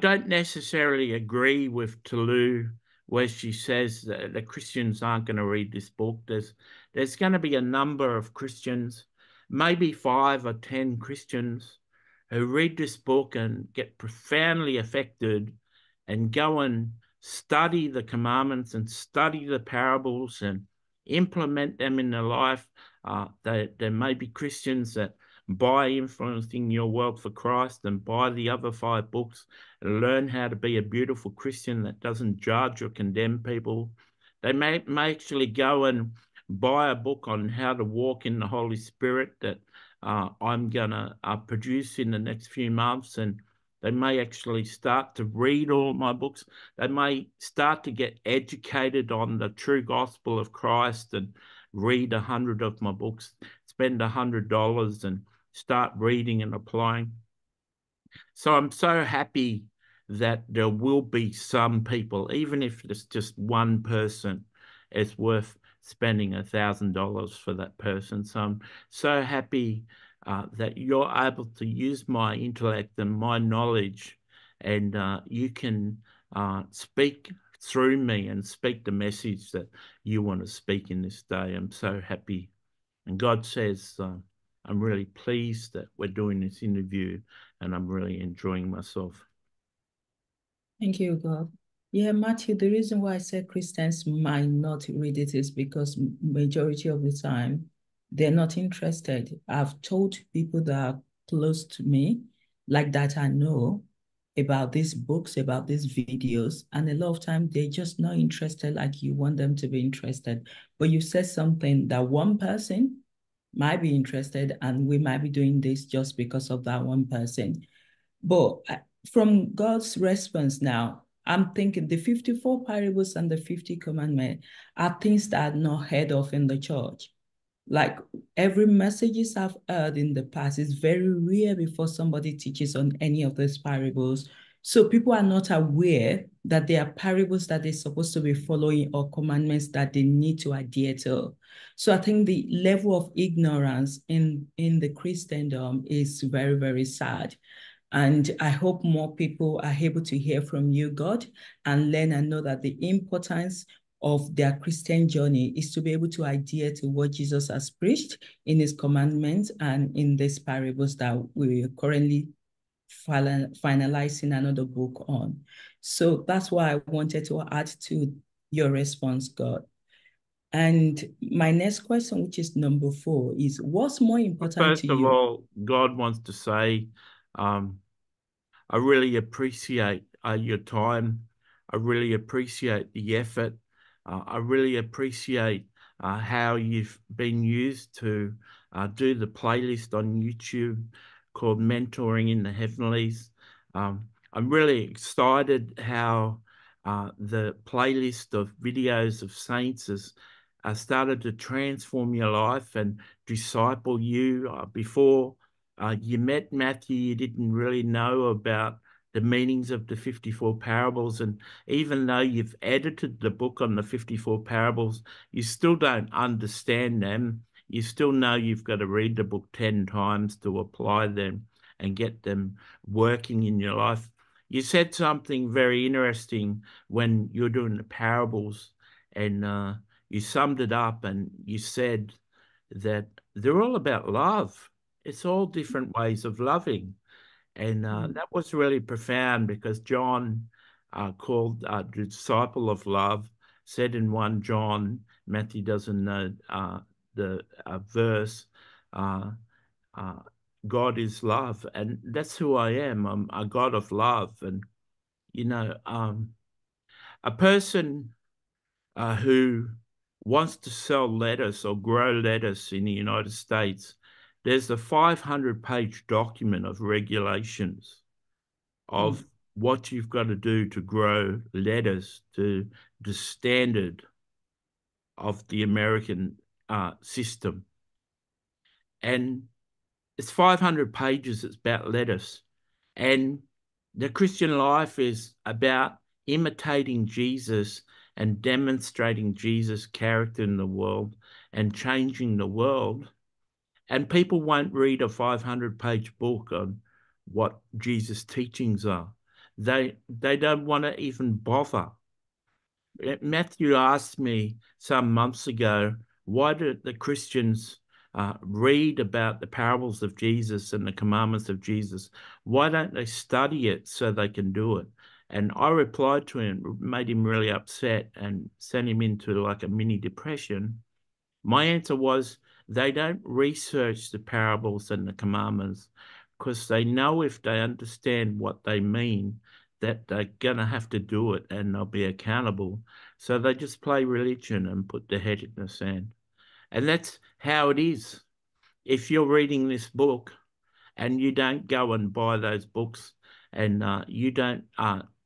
don't necessarily agree with Tolu where she says that the Christians aren't going to read this book. There's going to be a number of Christians, maybe 5 or 10 Christians, who read this book and get profoundly affected and go and study the commandments and study the parables and implement them in their life. There may be Christians that buy Influencing Your World for Christ and buy the other 5 books and learn how to be a beautiful Christian that doesn't judge or condemn people. They may actually go and buy a book on how to walk in the Holy Spirit that I'm going to produce in the next few months, and they may actually start to read all my books. They may start to get educated on the true gospel of Christ and read 100 of my books, spend $100 and start reading and applying. So I'm so happy that there will be some people, even if it's just one person, it's worth spending $1,000 for that person. So I'm so happy that you're able to use my intellect and my knowledge, and you can speak through me and speak the message that you want to speak in this day. I'm so happy. And God says, I'm really pleased that we're doing this interview, and I'm really enjoying myself. Thank you, God. Yeah, Matthew, the reason why I said Christians might not read it is because majority of the time, they're not interested. I've told people that are close to me, like that I know, about these books, about these videos, and a lot of time they're just not interested like you want them to be interested. But you said something that one person might be interested, and we might be doing this just because of that one person. But from God's response now, I'm thinking the 54 parables and the 50 commandments are things that are not heard of in the church. Like every messages I've heard in the past, it's very rare before somebody teaches on any of these parables. So people are not aware that there are parables that they're supposed to be following or commandments that they need to adhere to. So I think the level of ignorance in the Christendom is very, very sad. And I hope more people are able to hear from you, God, and learn and know that the importance of their Christian journey is to be able to adhere to what Jesus has preached in his commandments and in these parables that we're currently finalizing another book on. So that's why I wanted to add to your response, God. And my next question, which is number 4, is what's more important to you? First of all, God wants to say, I really appreciate your time. I really appreciate the effort. I really appreciate how you've been used to do the playlist on YouTube called Mentoring in the Heavenlies. I'm really excited how the playlist of videos of saints has started to transform your life and disciple you. Before you met Matthew, you didn't really know about the meanings of the 54 parables. And even though you've edited the book on the 54 parables, you still don't understand them. You still know you've got to read the book 10 times to apply them and get them working in your life. You said something very interesting when you're doing the parables, and you summed it up, and you said that they're all about love. It's all different ways of loving. And that was really profound, because John, called the disciple of love, said in 1 John, Matthew doesn't know the verse, God is love. And that's who I am. I'm a God of love. And, you know, a person who wants to sell lettuce or grow lettuce in the United States, there's a 500-page document of regulations of what you've got to do to grow lettuce to the standard of the American system. And It's 500 pages. It's about lettuce. And the Christian life is about imitating Jesus and demonstrating Jesus' character in the world and changing the world. And people won't read a 500-page book on what Jesus' teachings are. They don't want to even bother. Matthew asked me some months ago, why do the Christians read about the parables of Jesus and the commandments of Jesus? Why don't they study it so they can do it? And I replied to him, made him really upset and sent him into like a mini depression. My answer was, they don't research the parables and the commandments because they know if they understand what they mean, that they're going to have to do it and they'll be accountable. So they just play religion and put their head in the sand. And that's how it is. If you're reading this book and you don't go and buy those books and you don't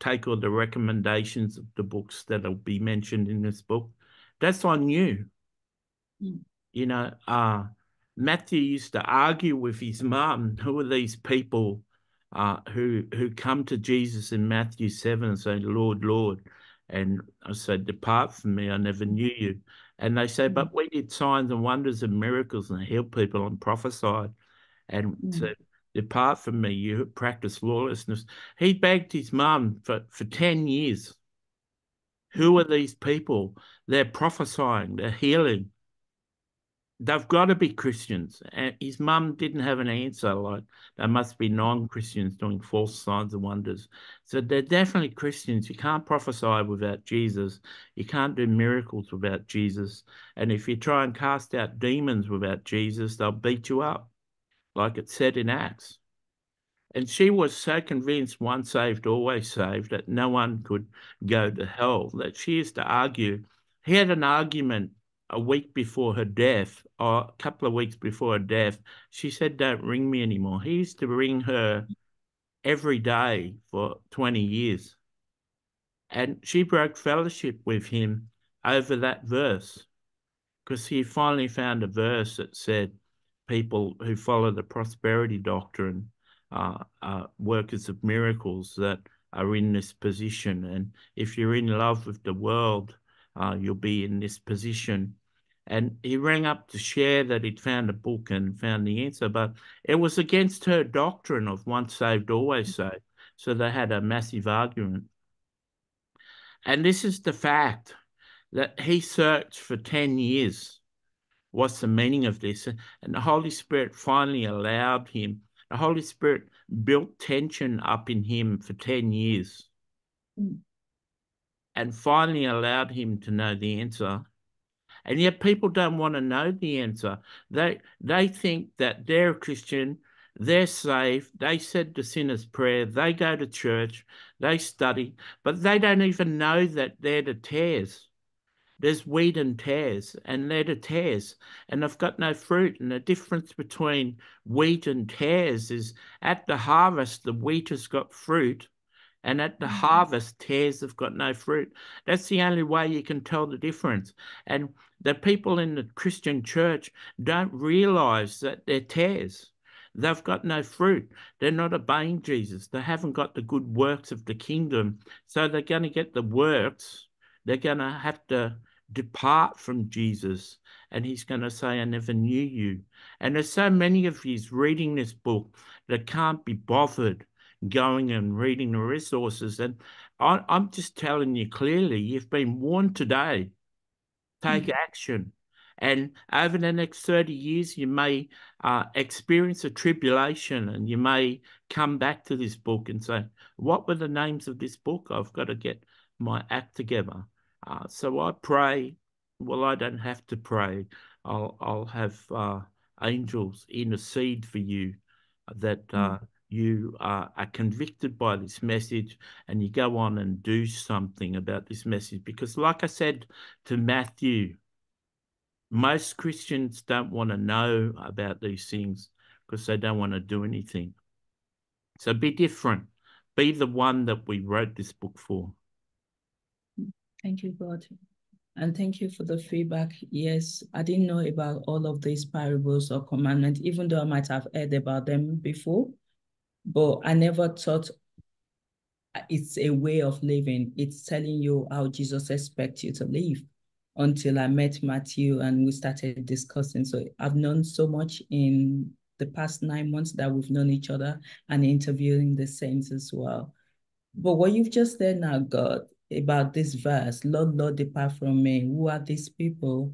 take all the recommendations of the books that will be mentioned in this book, that's on you. Mm. You know, Matthew used to argue with his mum, who are these people who come to Jesus in Matthew 7 and say, Lord, Lord. And I said, depart from me, I never knew you. And they say, but we did signs and wonders and miracles and healed people and prophesied. And said, depart from me, you practice lawlessness. He begged his mum for 10 years. Who are these people? They're prophesying, they're healing. They've got to be Christians. And his mum didn't have an answer, like they must be non-Christians doing false signs and wonders. So they're definitely Christians. You can't prophesy without Jesus. You can't do miracles without Jesus. And if you try and cast out demons without Jesus, they'll beat you up, like it said in Acts. And she was so convinced, once saved, always saved, that no one could go to hell, that she used to argue. He had an argument a week before her death, or a couple of weeks before her death. She said, don't ring me anymore. He used to ring her every day for 20 years. And she broke fellowship with him over that verse, because he finally found a verse that said people who follow the prosperity doctrine are workers of miracles that are in this position. And if you're in love with the world, you'll be in this position. And he rang up to share that he'd found a book and found the answer, but it was against her doctrine of once saved, always saved. So they had a massive argument. And this is the fact that he searched for 10 years. What's the meaning of this? And the Holy Spirit finally allowed him. The Holy Spirit built tension up in him for 10 years. Mm. And finally allowed him to know the answer. And yet people don't want to know the answer. They think that they're a Christian, they're saved, they said the sinner's prayer, they go to church, they study, but they don't even know that they're the tares. There's wheat and tares, and they're the tares, and they've got no fruit. And the difference between wheat and tares is at the harvest, the wheat has got fruit, and at the harvest, tares have got no fruit. That's the only way you can tell the difference. And the people in the Christian church don't realize that they're tares. They've got no fruit. They're not obeying Jesus. They haven't got the good works of the kingdom. So they're going to get the works. They're going to have to depart from Jesus. And he's going to say, I never knew you. And there's so many of you reading this book that can't be bothered going and reading the resources. And I'm just telling you clearly, you've been warned today. Take action. And over the next 30 years, you may experience a tribulation, and you may come back to this book and say, what were the names of this book? I've got to get my act together. So I pray. Well, I don't have to pray. I'll have angels intercede for you that... you are convicted by this message, and you go on and do something about this message. Because like I said to Matthew, most Christians don't want to know about these things because they don't want to do anything. So be different. Be the one that we wrote this book for. Thank you, God. And thank you for the feedback. Yes, I didn't know about all of these parables or commandments, even though I might have heard about them before, but I never thought it's a way of living. It's telling you how Jesus expects you to live until I met Matthew and we started discussing. So I've known so much in the past 9 months that we've known each other and interviewing the saints as well. But what you've just said now, God, about this verse, Lord, Lord, depart from me, who are these people,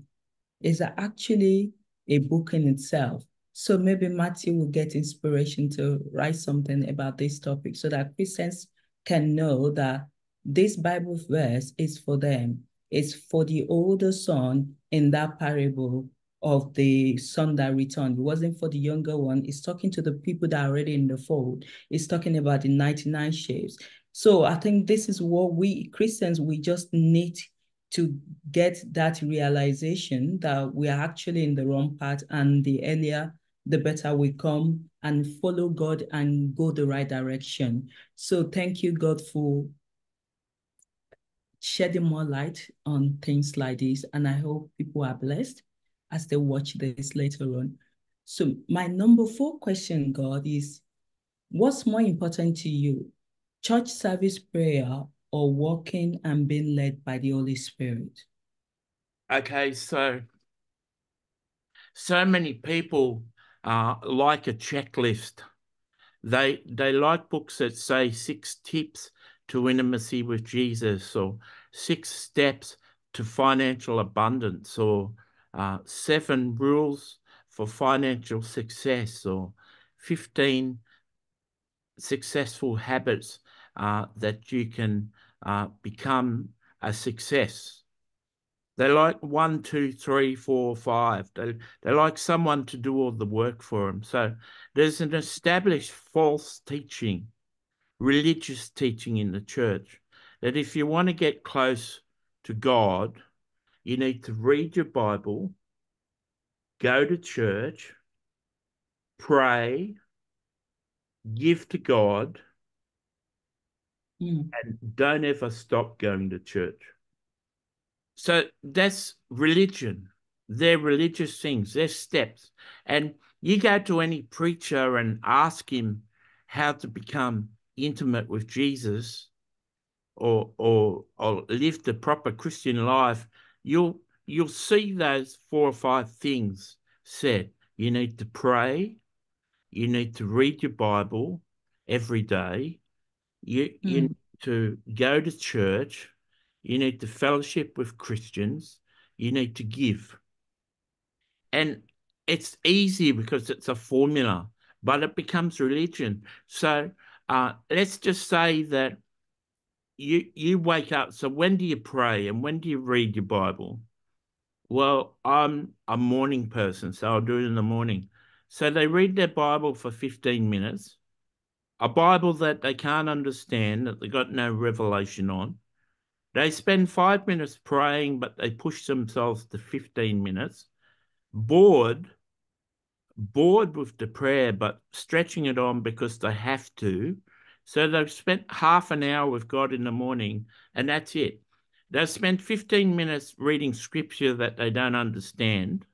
is actually a book in itself. So maybe Matthew will get inspiration to write something about this topic so that Christians can know that this Bible verse is for them. It's for the older son in that parable of the son that returned. It wasn't for the younger one. It's talking to the people that are already in the fold. It's talking about the 99 sheaves. So I think this is what we Christians, we just need to get that realization that we are actually in the wrong path, and the earlier, the better we come and follow God and go the right direction. So thank you, God, for shedding more light on things like this. And I hope people are blessed as they watch this later on. So my number 4 question, God, is what's more important to you? Church service prayer or walking and being led by the Holy Spirit? Okay, so many people like a checklist. They like books that say 6 tips to intimacy with Jesus, or 6 steps to financial abundance, or 7 rules for financial success, or 15 successful habits that you can become a success. They like 1, 2, 3, 4, 5. They like someone to do all the work for them. So there's an established false teaching, religious teaching in the church, that if you want to get close to God, you need to read your Bible, go to church, pray, give to God, and don't ever stop going to church. So that's religion. They're religious things. They're steps. And you go to any preacher and ask him how to become intimate with Jesus or live the proper Christian life, you'll see those 4 or 5 things said. You need to pray. You need to read your Bible every day. You need to go to church. You need to fellowship with Christians. You need to give. And it's easy because it's a formula, but it becomes religion. So let's just say that you wake up. So when do you pray and when do you read your Bible? Well, I'm a morning person, so I'll do it in the morning. So they read their Bible for 15 minutes, a Bible that they can't understand, that they got no revelation on. They spend 5 minutes praying, but they push themselves to 15 minutes, bored with the prayer, but stretching it on because they have to. So they've spent half an hour with God in the morning, and that's it. They've spent 15 minutes reading scripture that they don't understand,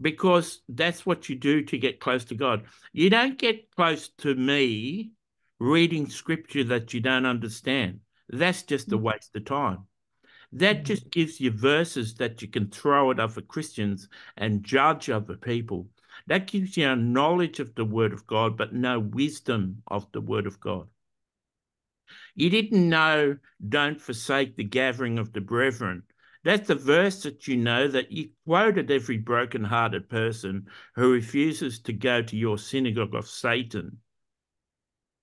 because that's what you do to get close to God. You don't get close to me reading scripture that you don't understand. That's just a waste of time. That just gives you verses that you can throw at other Christians and judge other people. That gives you a knowledge of the Word of God, but no wisdom of the Word of God. You didn't know, don't forsake the gathering of the brethren. That's the verse that you know, that you quoted every broken-hearted person who refuses to go to your synagogue of Satan.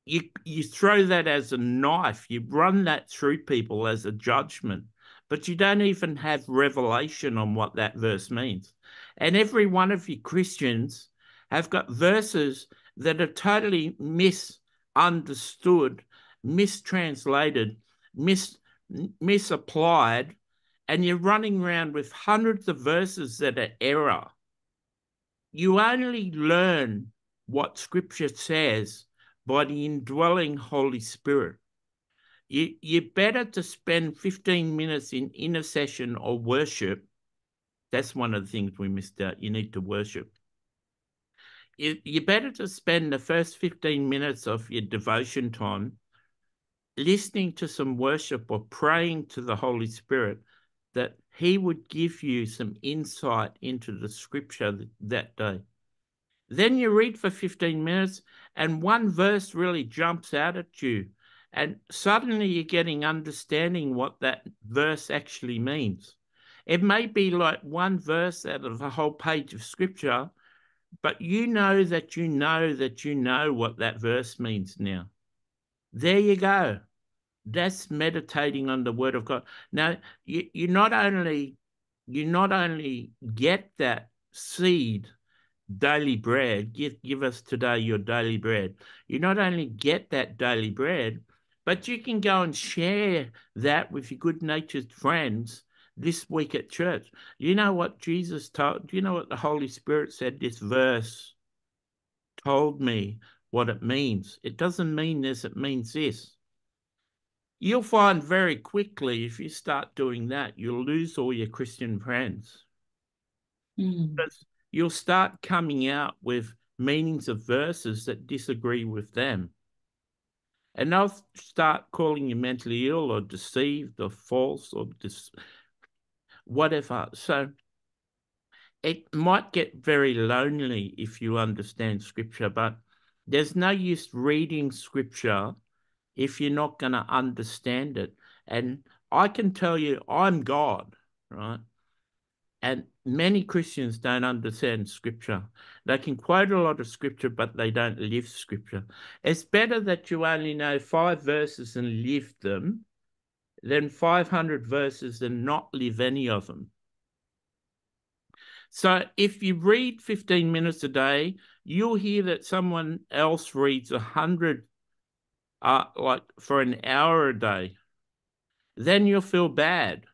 You throw that as a knife. You run that through people as a judgment, but you don't even have revelation on what that verse means. And every one of you Christians have got verses that are totally misunderstood, mistranslated, misapplied, and you're running around with hundreds of verses that are error. You only learn what Scripture says by the indwelling Holy Spirit. You're better to spend 15 minutes in intercession or worship. That's one of the things we missed out. You need to worship. You're better to spend the first 15 minutes of your devotion time listening to some worship or praying to the Holy Spirit, that he would give you some insight into the scripture that day. Then you read for 15 minutes and one verse really jumps out at you, and suddenly you're getting understanding what that verse actually means. It may be like one verse out of a whole page of scripture, but you know that you know that you know what that verse means now. There you go. That's meditating on the Word of God. Now, you not only get that seed, daily bread, give us today your daily bread. You not only get that daily bread, but you can go and share that with your good-natured friends this week at church. You know what Jesus told? You know what the Holy Spirit said? This verse told me what it means. It doesn't mean this, it means this. You'll find very quickly, if you start doing that, you'll lose all your Christian friends. Mm. Because you'll start coming out with meanings of verses that disagree with them. And they'll start calling you mentally ill or deceived or false or whatever. So it might get very lonely if you understand Scripture, but there's no use reading Scripture if you're not going to understand it. And I can tell you, I'm God, right? And many Christians don't understand Scripture. They can quote a lot of Scripture, but they don't live Scripture. It's better that you only know 5 verses and live them than 500 verses and not live any of them. So if you read 15 minutes a day, you'll hear that someone else reads 100 like for an hour a day. Then you'll feel bad.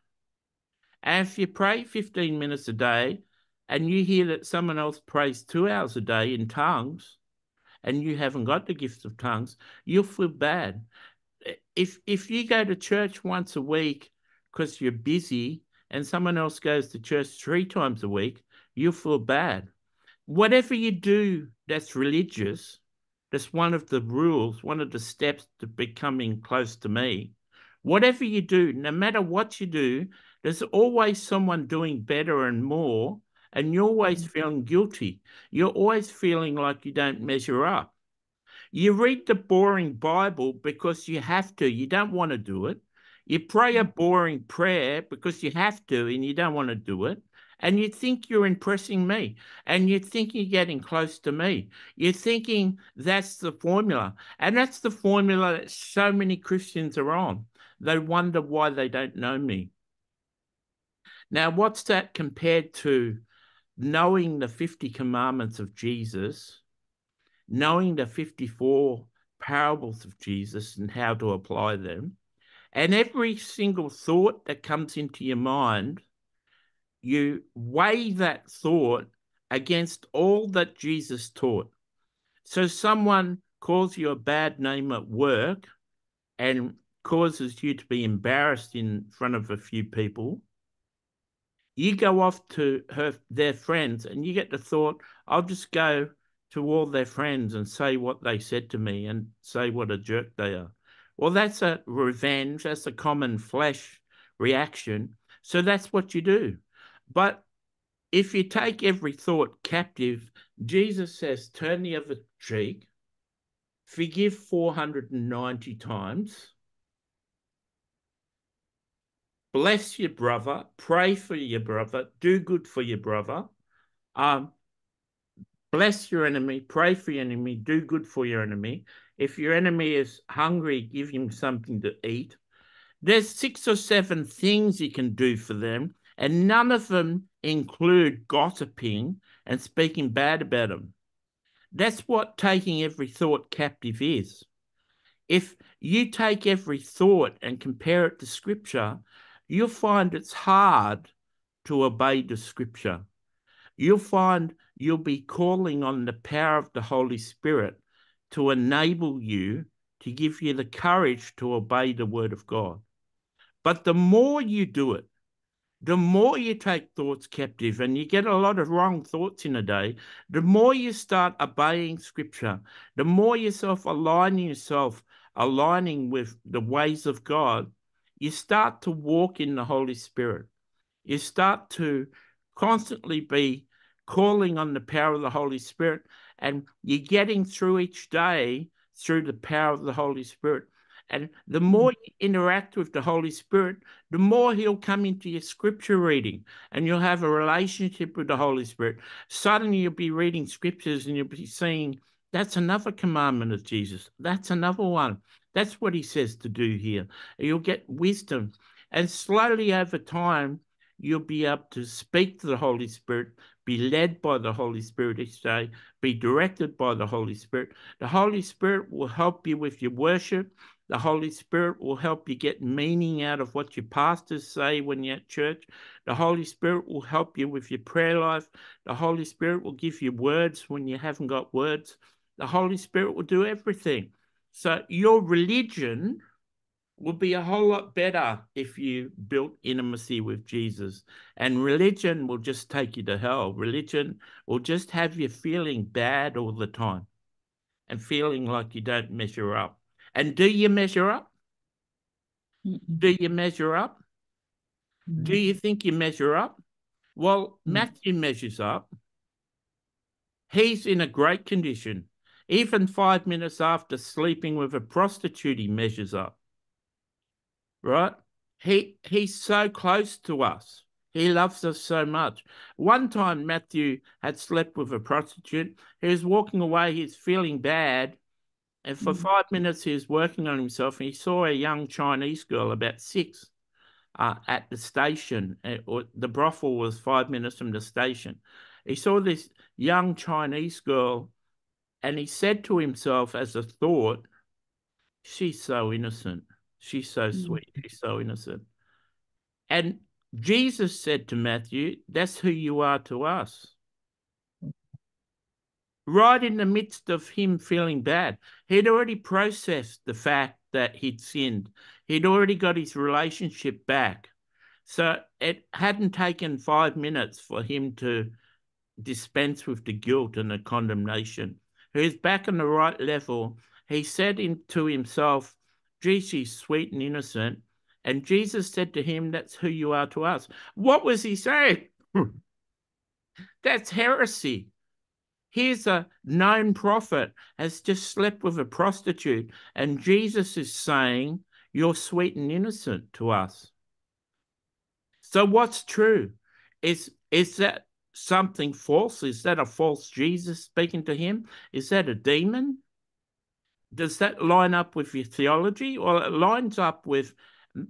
And if you pray 15 minutes a day and you hear that someone else prays 2 hours a day in tongues and you haven't got the gift of tongues, you'll feel bad. If you go to church once a week because you're busy and someone else goes to church 3 times a week, you'll feel bad. Whatever you do that's religious, that's one of the rules, one of the steps to becoming close to me. Whatever you do, no matter what you do, there's always someone doing better and more, and you're always feeling guilty. You're always feeling like you don't measure up. You read the boring Bible because you have to. You don't want to do it. You pray a boring prayer because you have to and you don't want to do it. And you think you're impressing me, and you think you're getting close to me. You're thinking that's the formula, and that's the formula that so many Christians are on. They wonder why they don't know me. Now, what's that compared to knowing the 50 commandments of Jesus, knowing the 54 parables of Jesus and how to apply them, and every single thought that comes into your mind, you weigh that thought against all that Jesus taught. So someone calls you a bad name at work and causes you to be embarrassed in front of a few people. You go off to their friends and you get the thought, I'll just go to all their friends and say what they said to me and say what a jerk they are. Well, that's a revenge. That's a common flesh reaction. So that's what you do. But if you take every thought captive, Jesus says, turn the other cheek, forgive 490 times, bless your brother, pray for your brother, do good for your brother, bless your enemy, pray for your enemy, do good for your enemy. If your enemy is hungry, give him something to eat. There's 6 or 7 things you can do for them, and none of them include gossiping and speaking bad about them. That's what taking every thought captive is. If you take every thought and compare it to Scripture, you'll find it's hard to obey the Scripture. You'll find you'll be calling on the power of the Holy Spirit to enable you to give you the courage to obey the word of God. But the more you do it, the more you take thoughts captive, and you get a lot of wrong thoughts in a day, the more you start obeying Scripture, the more yourself aligning with the ways of God, you start to walk in the Holy Spirit. You start to constantly be calling on the power of the Holy Spirit, and you're getting through each day through the power of the Holy Spirit. And the more you interact with the Holy Spirit, the more he'll come into your scripture reading, and you'll have a relationship with the Holy Spirit. Suddenly you'll be reading scriptures and you'll be seeing, that's another commandment of Jesus. That's another one. That's what he says to do here. You'll get wisdom. And slowly over time, you'll be able to speak to the Holy Spirit, be led by the Holy Spirit each day, be directed by the Holy Spirit. The Holy Spirit will help you with your worship. The Holy Spirit will help you get meaning out of what your pastors say when you're at church. The Holy Spirit will help you with your prayer life. The Holy Spirit will give you words when you haven't got words. The Holy Spirit will do everything. So your religion will be a whole lot better if you built intimacy with Jesus. And religion will just take you to hell. Religion will just have you feeling bad all the time and feeling like you don't measure up. And do you measure up? Do you measure up? Do you think you measure up? Well, Matthew measures up. He's in a great condition. Even 5 minutes after sleeping with a prostitute, he measures up. Right? He's so close to us. He loves us so much. One time Matthew had slept with a prostitute. He was walking away. He's feeling bad. And for 5 minutes, he was working on himself, and he saw a young Chinese girl, about six, at the station. The brothel was 5 minutes from the station. He saw this young Chinese girl, and he said to himself as a thought, she's so innocent. She's so sweet. She's so innocent. And Jesus said to Matthew, that's who you are to us. Right in the midst of him feeling bad, he'd already processed the fact that he'd sinned. He'd already got his relationship back. So it hadn't taken 5 minutes for him to dispense with the guilt and the condemnation. He's back on the right level. He said to himself, gee, she's sweet and innocent. And Jesus said to him, that's who you are to us. What was he saying? That's heresy. Here's a known prophet has just slept with a prostitute, and Jesus is saying, you're sweet and innocent to us. So what's true? Is that something false? Is that a false Jesus speaking to him? Is that a demon? Does that line up with your theology? Well, it lines up with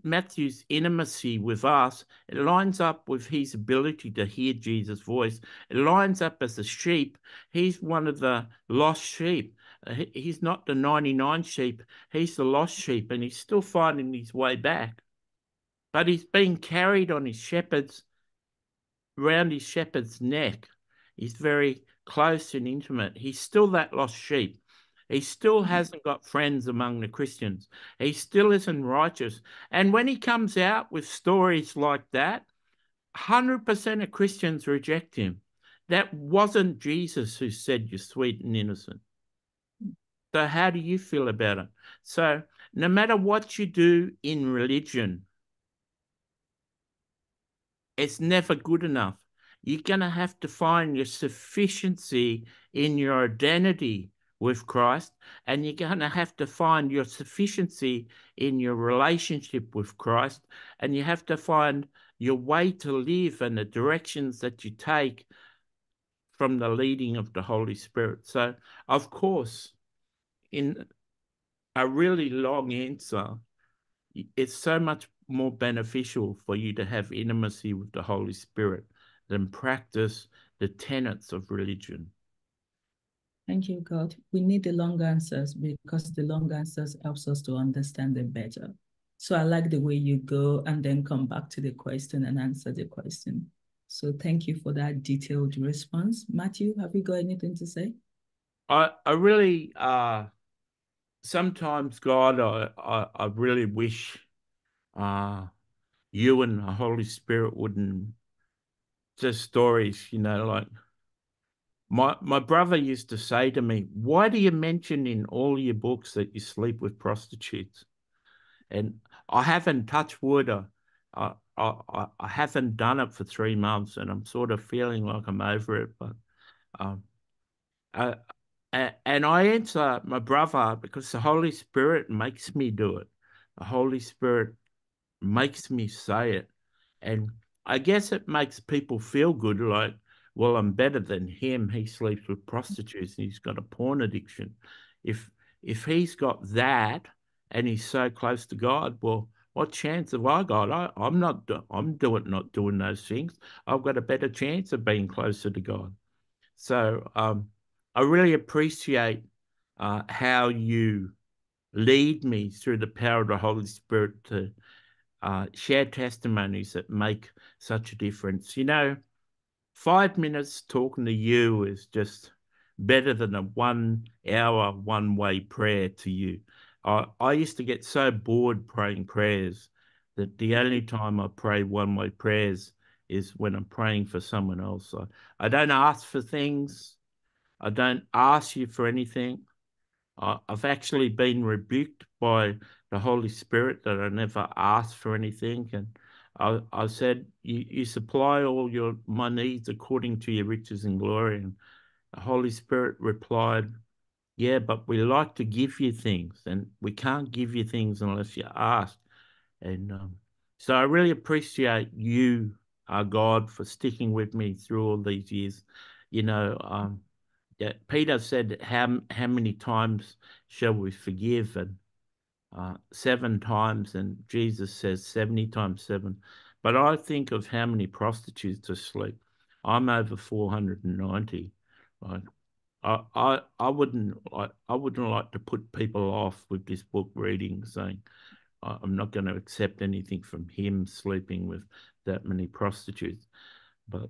Matthew's intimacy with us. It lines up with his ability to hear Jesus' voice. It lines up as a sheep. He's one of the lost sheep. He's not the 99 sheep. He's the lost sheep, and he's still finding his way back. But he's being carried on his shepherd's, around his shepherd's neck. He's very close and intimate. He's still that lost sheep. He still hasn't got friends among the Christians. He still isn't righteous. And when he comes out with stories like that, 100% of Christians reject him. That wasn't Jesus who said you're sweet and innocent. So how do you feel about it? So no matter what you do in religion, it's never good enough. You're going to have to find your sufficiency in your identity with Christ, and you're going to have to find your sufficiency in your relationship with Christ, and you have to find your way to live and the directions that you take from the leading of the Holy Spirit. So, of course, in a really long answer, it's so much more beneficial for you to have intimacy with the Holy Spirit than practice the tenets of religion. Thank you, God. We need the long answers because the long answers helps us to understand them better. So I like the way you go and then come back to the question and answer the question. So thank you for that detailed response. Matthew, have you got anything to say? I really sometimes, God, I really wish you and the Holy Spirit wouldn't just stories, you know, like my brother used to say to me, why do you mention in all your books that you sleep with prostitutes? And I haven't touched wood. I haven't done it for 3 months, and I'm sort of feeling like I'm over it. But and I answer my brother because the Holy Spirit makes me do it. The Holy Spirit makes me say it. And I guess it makes people feel good, like, well, I'm better than him. He sleeps with prostitutes and he's got a porn addiction. If he's got that and he's so close to God, well, what chance have I got? I'm not doing those things. I've got a better chance of being closer to God. So I really appreciate how you lead me through the power of the Holy Spirit to share testimonies that make such a difference. You know, 5 minutes talking to you is just better than a 1 hour one-way prayer to you. I used to get so bored praying prayers that the only time I pray one-way prayers is when I'm praying for someone else. I don't ask for things. I don't ask you for anything. I've actually been rebuked by the Holy Spirit that I never asked for anything. And I said, you supply all my needs according to your riches and glory. And the Holy Spirit replied, yeah, but we like to give you things, and we can't give you things unless you ask. And so I really appreciate you, our God, for sticking with me through all these years. You know, yeah, Peter said, how many times shall we forgive? And 7 times, and Jesus says 70 times 7. But I think of how many prostitutes asleep. I'm over 490. Like, I wouldn't like to put people off with this book reading, saying I'm not going to accept anything from him sleeping with that many prostitutes. But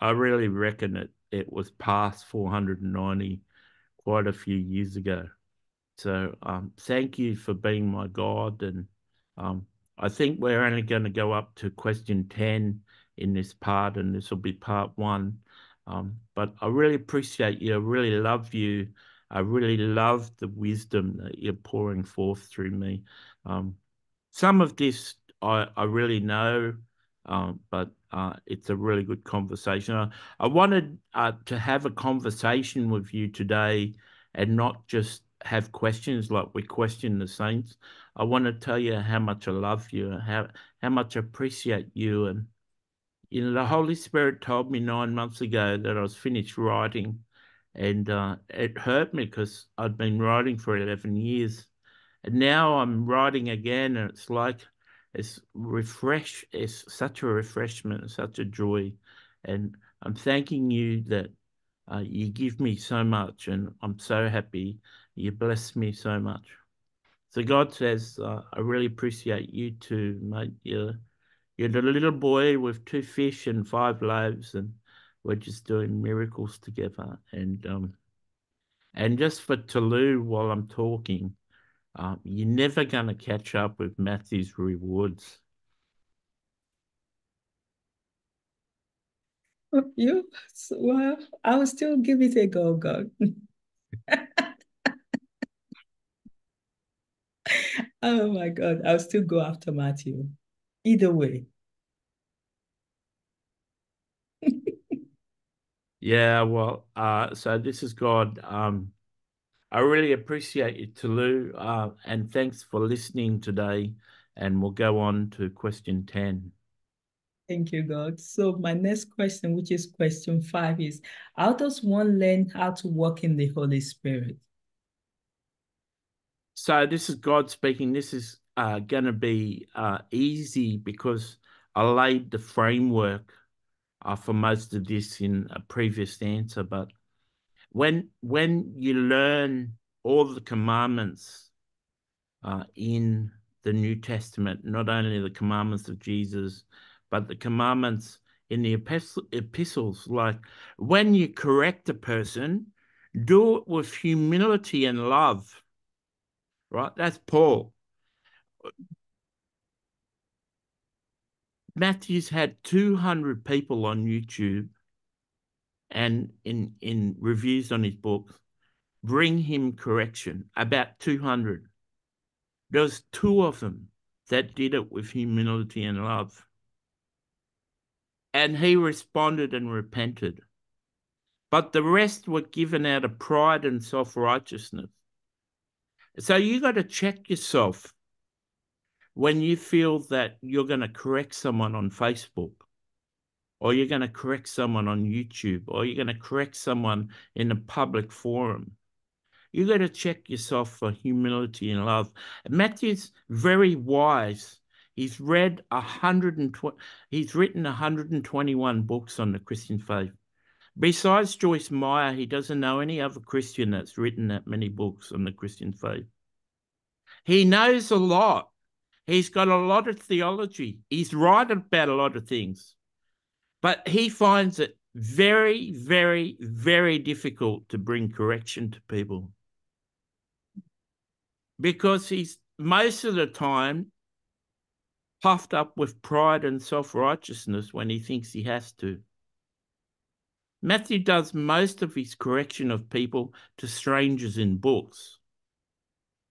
I really reckon it was past 490 quite a few years ago. So thank you for being my God. And I think we're only going to go up to question 10 in this part, and this will be part 1. But I really appreciate you. I really love you. I really love the wisdom that you're pouring forth through me. Some of this I really know, but it's a really good conversation. I wanted to have a conversation with you today and not just have questions like we question the saints. I want to tell you how much I love you and how much I appreciate you. And you know, the Holy Spirit told me 9 months ago that I was finished writing, and it hurt me because I'd been writing for 11 years. And now I'm writing again, and it's like, it's such a refreshment, such a joy. And I'm thanking you that you give me so much, and I'm so happy you bless me so much. So God says, I really appreciate you too, mate. You're the little boy with 2 fish and 5 loaves, and we're just doing miracles together. And just for Tolu, while I'm talking, you're never going to catch up with Matthew's rewards. You? Well, I will still give it a go, God. Oh, my God. I'll still go after Matthew. Either way. Yeah, well, so this is God. I really appreciate you, Tolu, and thanks for listening today. And we'll go on to question 10. Thank you, God. So my next question, which is question 5, is, how does one learn how to walk in the Holy Spirit? So this is God speaking. This is going to be easy because I laid the framework for most of this in a previous answer. But when you learn all the commandments in the New Testament, not only the commandments of Jesus, but the commandments in the epistles, like when you correct a person, do it with humility and love. right? That's Paul. Matthew's had 200 people on YouTube and in reviews on his books bring him correction, about 200. There was 2 of them that did it with humility and love. And he responded and repented. But the rest were given out of pride and self-righteousness. So you got to check yourself when you feel that you're going to correct someone on Facebook, or you're going to correct someone on YouTube, or you're going to correct someone in a public forum. You got to check yourself for humility and love. Matthew's very wise. He's read 120. He's written 121 books on the Christian faith. Besides Joyce Meyer, he doesn't know any other Christian that's written that many books on the Christian faith. He knows a lot. He's got a lot of theology. He's right about a lot of things. But he finds it very, very, very difficult to bring correction to people, because he's most of the time puffed up with pride and self-righteousness when he thinks he has to. Matthew does most of his correction of people to strangers in books.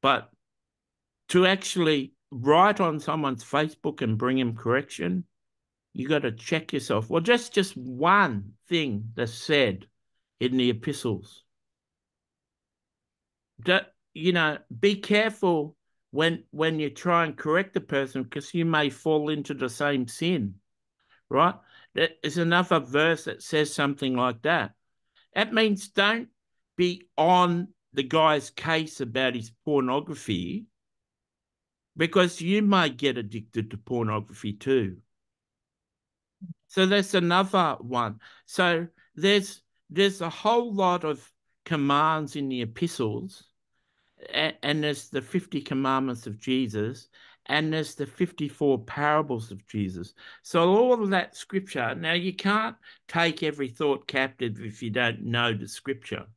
But to actually write on someone's Facebook and bring him correction, you got to check yourself. Well, just one thing that's said in the epistles. That, you know, be careful when you try and correct the person, because you may fall into the same sin, right? There is another verse that says something like that. That means don't be on the guy's case about his pornography, because you might get addicted to pornography too. So that's another one. So there's a whole lot of commands in the epistles, and there's the 50 commandments of Jesus, and there's the 54 parables of Jesus. So all of that scripture, now you can't take every thought captive if you don't know the scripture.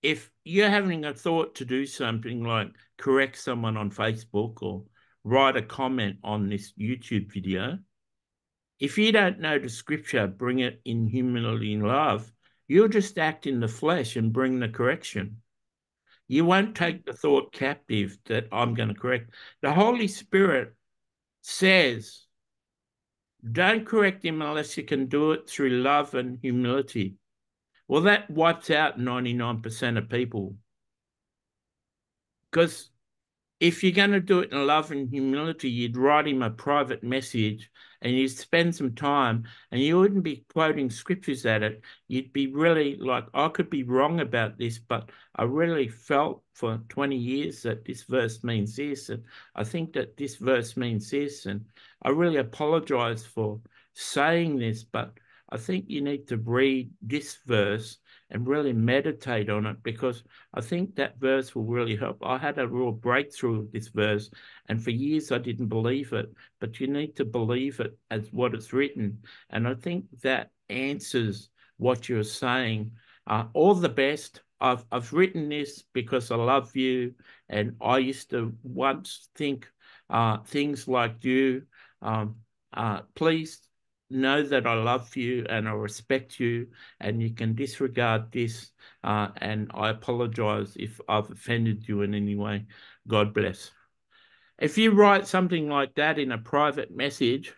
If you're having a thought to do something like correct someone on Facebook or write a comment on this YouTube video, if you don't know the scripture, bring it in humility and love, you'll just act in the flesh and bring the correction. You won't take the thought captive that I'm going to correct. The Holy Spirit says, don't correct him unless you can do it through love and humility. Well, that wipes out 99% of people. Because if you're going to do it in love and humility, you'd write him a private message and you'd spend some time, and you wouldn't be quoting scriptures at it. You'd be really like, I could be wrong about this, but I really felt for 20 years that this verse means this, and I think that this verse means this, and I really apologize for saying this, but I think you need to read this verse and really meditate on it, because I think that verse will really help. I had a real breakthrough with this verse, and for years I didn't believe it, but you need to believe it as what it's written. And I think that answers what you're saying. All the best. I've written this because I love you, and I used to once think things like you. Please know that I love you and I respect you, and you can disregard this, and I apologize if I've offended you in any way. God bless. If you write something like that in a private message,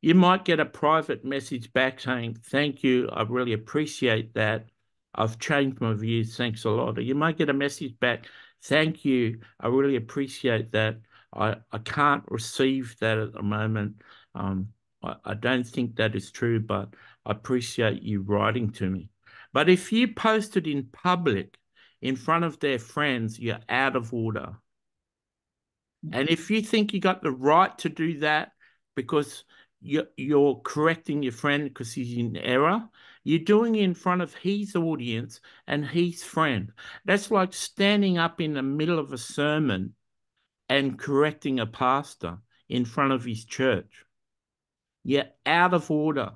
you might get a private message back saying, thank you, I really appreciate that. I've changed my views, thanks a lot. Or you might get a message back, thank you, I really appreciate that. I can't receive that at the moment. I don't think that is true, but I appreciate you writing to me. But if you post it in public, in front of their friends, you're out of order. And if you think you got the right to do that because you're correcting your friend because he's in error, you're doing it in front of his audience and his friend. That's like standing up in the middle of a sermon and correcting a pastor in front of his church. You're out of order.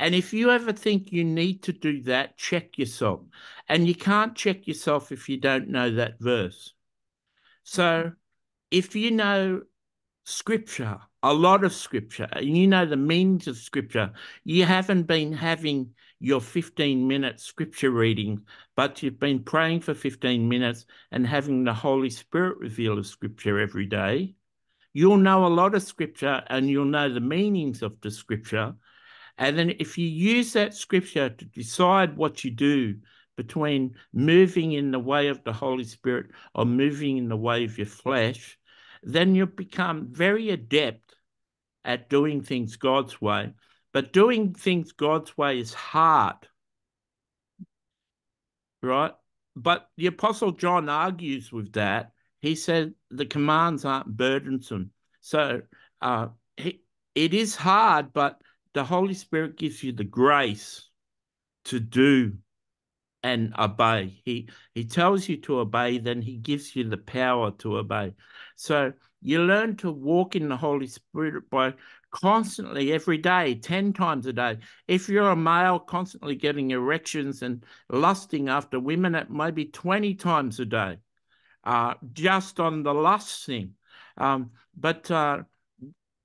And if you ever think you need to do that, check yourself. And you can't check yourself if you don't know that verse. So if you know scripture, a lot of scripture, and you know the meanings of scripture, you haven't been having your 15-minute scripture reading, but you've been praying for 15 minutes and having the Holy Spirit reveal of scripture every day, you'll know a lot of scripture and you'll know the meanings of the scripture. And then if you use that scripture to decide what you do between moving in the way of the Holy Spirit or moving in the way of your flesh, then you'll become very adept at doing things God's way. But doing things God's way is hard, right? But the Apostle John argues with that. He said the commands aren't burdensome. So it is hard, but the Holy Spirit gives you the grace to do and obey. He tells you to obey, then he gives you the power to obey. So you learn to walk in the Holy Spirit by constantly every day, 10 times a day. If you're a male constantly getting erections and lusting after women, it might be 20 times a day, just on the lust thing.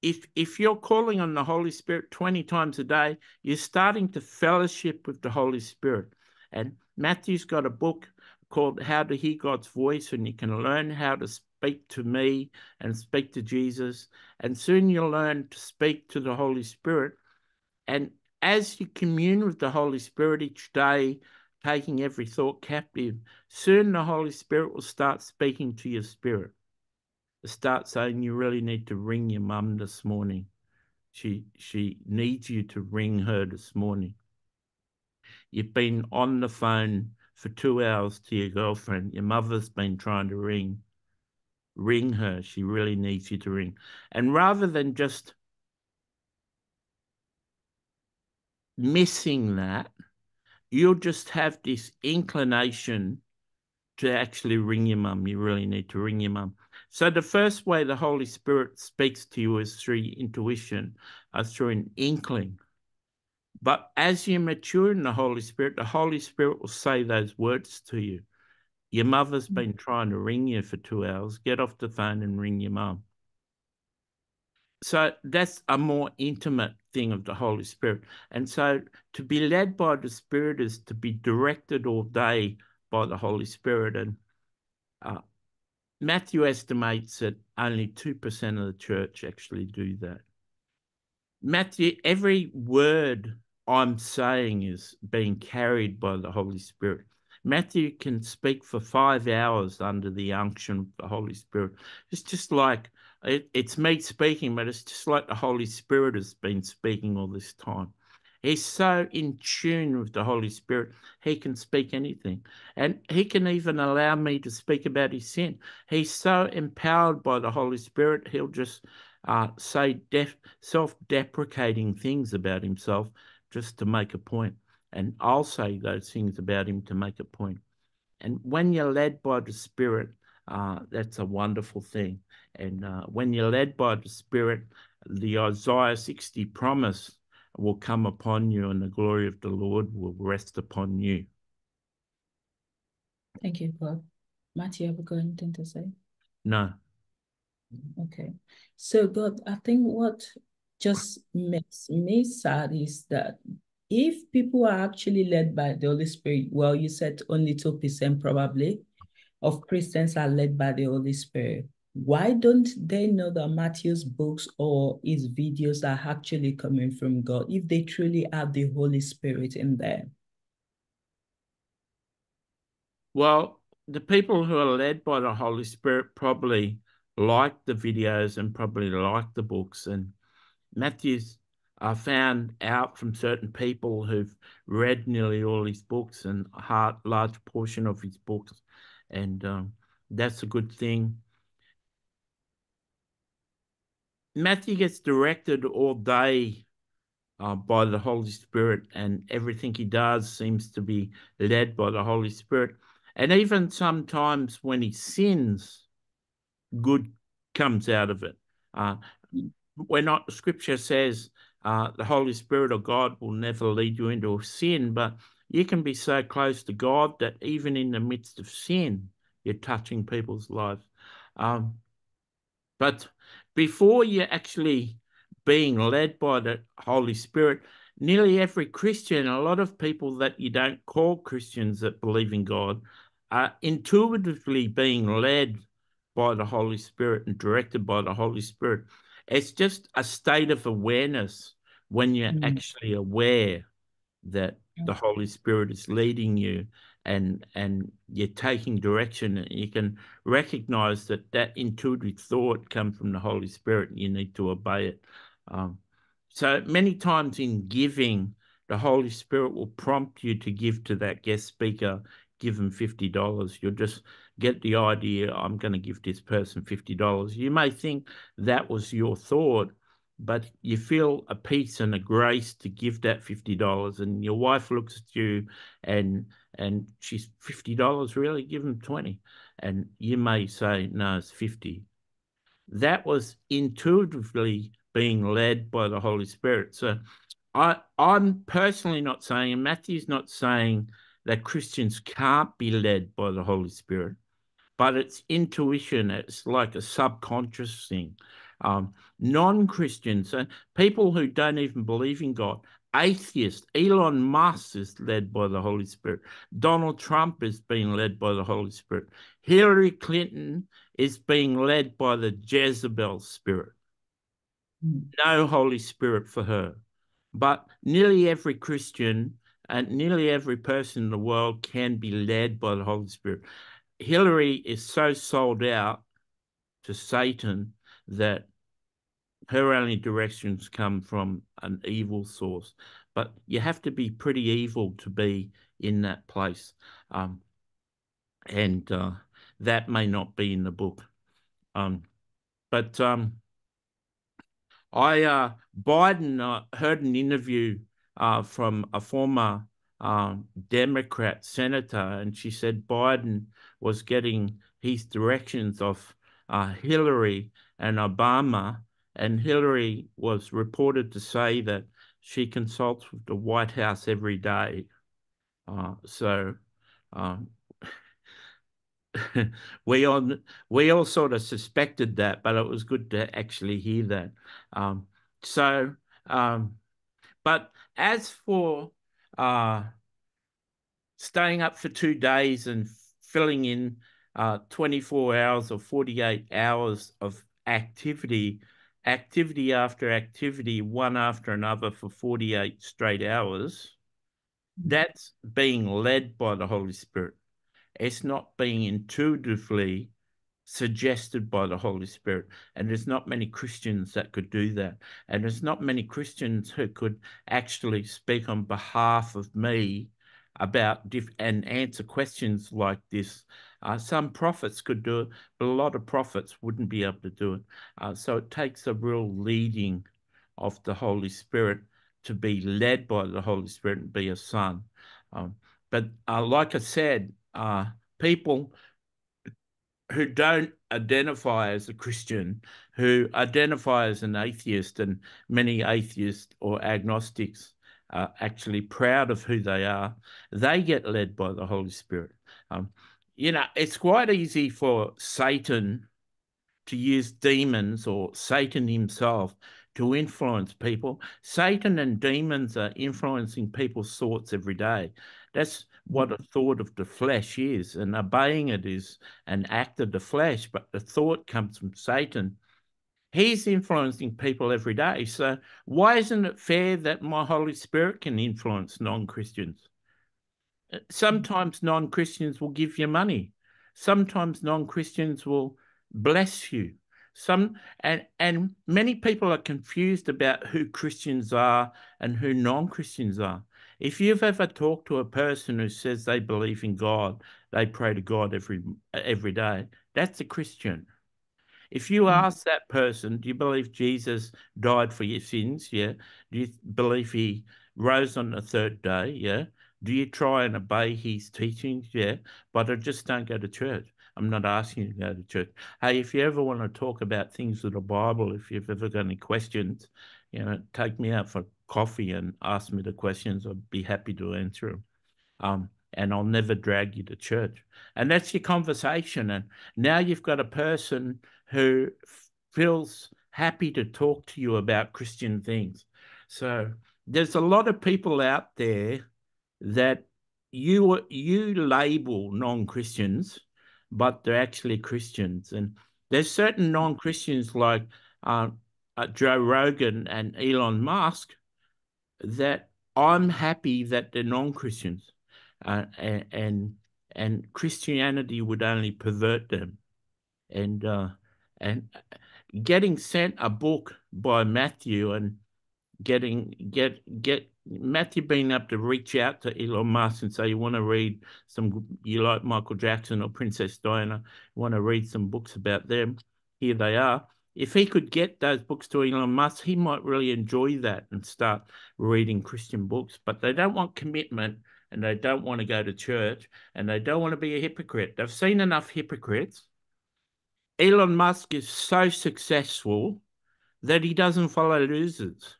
If you're calling on the Holy Spirit 20 times a day, you're starting to fellowship with the Holy Spirit. And Matthew's got a book called How to Hear God's Voice, and you can learn how to speak to me and speak to Jesus. And soon you'll learn to speak to the Holy Spirit. And as you commune with the Holy Spirit each day, taking every thought captive, soon the Holy Spirit will start speaking to your spirit. Start saying, you really need to ring your mum this morning. She needs you to ring her this morning. You've been on the phone for 2 hours to your girlfriend. Your mother's been trying to ring. Ring her. She really needs you to ring. And rather than just missing that, you'll just have this inclination to actually ring your mum. You really need to ring your mum. So the first way the Holy Spirit speaks to you is through intuition, through an inkling. But as you mature in the Holy Spirit will say those words to you. Your mother's been trying to ring you for 2 hours. Get off the phone and ring your mum. So that's a more intimate thing of the Holy Spirit. And so to be led by the Spirit is to be directed all day by the Holy Spirit. And Matthew estimates that only 2% of the church actually do that. Matthew, every word I'm saying is being carried by the Holy Spirit. Matthew can speak for 5 hours under the unction of the Holy Spirit. It's just like, it's me speaking, but it's just like the Holy Spirit has been speaking all this time. He's so in tune with the Holy Spirit, he can speak anything. And he can even allow me to speak about his sin. He's so empowered by the Holy Spirit, he'll just say self-deprecating things about himself just to make a point. And I'll say those things about him to make a point. And when you're led by the Spirit, that's a wonderful thing. And when you're led by the Spirit, the Isaiah 60 promise will come upon you, and the glory of the Lord will rest upon you. Thank you, Bob. Matthew, have you got anything to say? No. Okay. So, God, I think what just makes me sad is that if people are actually led by the Holy Spirit, well, you said only 2% probably of Christians are led by the Holy Spirit. Why don't they know that Matthew's books or his videos are actually coming from God if they truly have the Holy Spirit in them? Well, the people who are led by the Holy Spirit probably like the videos and probably like the books. And Matthew's, I found out from certain people who've read nearly all his books and a large portion of his books. And that's a good thing. Matthew gets directed all day by the Holy Spirit, and everything he does seems to be led by the Holy Spirit. And even sometimes when he sins, good comes out of it. When Scripture says The Holy Spirit of God will never lead you into sin, but you can be so close to God that even in the midst of sin, you're touching people's lives. But before you're actually being led by the Holy Spirit, nearly every Christian, a lot of people that you don't call Christians that believe in God, are intuitively being led by the Holy Spirit and directed by the Holy Spirit. It's just a state of awareness when you're actually aware that the Holy Spirit is leading you and you're taking direction, and you can recognize that that intuitive thought comes from the Holy Spirit and you need to obey it. So many times in giving, the Holy Spirit will prompt you to give to that guest speaker, give them $50. You'll just get the idea, I'm going to give this person $50. You may think that was your thought, but you feel a peace and a grace to give that $50, and your wife looks at you and she's, $50, really? Give them $20. And you may say, no, it's $50. That was intuitively being led by the Holy Spirit. So I'm personally not saying, and Matthew's not saying, that Christians can't be led by the Holy Spirit, but it's intuition. It's like a subconscious thing. Non-Christians, people who don't even believe in God, atheists, Elon Musk is led by the Holy Spirit. Donald Trump is being led by the Holy Spirit. Hillary Clinton is being led by the Jezebel spirit. No Holy Spirit for her. But nearly every Christian and nearly every person in the world can be led by the Holy Spirit. Hillary is so sold out to Satan that her only directions come from an evil source. But you have to be pretty evil to be in that place. And that may not be in the book. But Biden, heard an interview from a former Democrat senator, and she said Biden was getting his directions of Hillary and Obama, and Hillary was reported to say that she consults with the White House every day. We all sort of suspected that, but it was good to actually hear that. But as for staying up for 2 days and filling in 24 hours or 48 hours of activity after activity, one after another for 48 straight hours, that's being led by the Holy Spirit. It's not being intuitively suggested by the Holy Spirit. And there's not many Christians that could do that. And there's not many Christians who could actually speak on behalf of me about and answer questions like this. Some prophets could do it, but a lot of prophets wouldn't be able to do it. So it takes a real leading of the Holy Spirit to be led by the Holy Spirit and be a son. But like I said, people who don't identify as a Christian, who identify as an atheist, and many atheists or agnostics are actually proud of who they are, they get led by the Holy Spirit. It's quite easy for Satan to use demons or Satan himself to influence people. Satan and demons are influencing people's thoughts every day. That's what a thought of the flesh is, and obeying it is an act of the flesh, but the thought comes from Satan. He's influencing people every day. So why isn't it fair that my Holy Spirit can influence non-Christians? Sometimes non-Christians will give you money. Sometimes non-Christians will bless you. And many people are confused about who Christians are and who non-Christians are. If you've ever talked to a person who says they believe in God, they pray to God every day, that's a Christian. If you ask that person, do you believe Jesus died for your sins? Yeah. Do you believe he rose on the third day? Yeah. Do you try and obey his teachings? Yeah. But I just don't go to church. I'm not asking you to go to church. Hey, if you ever want to talk about things of the Bible, if you've ever got any questions, take me out for coffee and ask me the questions. I'd be happy to answer them. And I'll never drag you to church. And that's your conversation. And now you've got a person who feels happy to talk to you about Christian things. So there's a lot of people out there that you label non-Christians, but they're actually Christians. And there's certain non-Christians like Joe Rogan and Elon Musk that I'm happy that they're non-Christians. And Christianity would only pervert them. And getting sent a book by Matthew and get Matthew being able to reach out to Elon Musk and say, you want to read some, you like Michael Jackson or Princess Diana, you want to read some books about them, here they are. If he could get those books to Elon Musk, he might really enjoy that and start reading Christian books. But they don't want commitment, and they don't want to go to church, and they don't want to be a hypocrite. They've seen enough hypocrites. Elon Musk is so successful that he doesn't follow losers.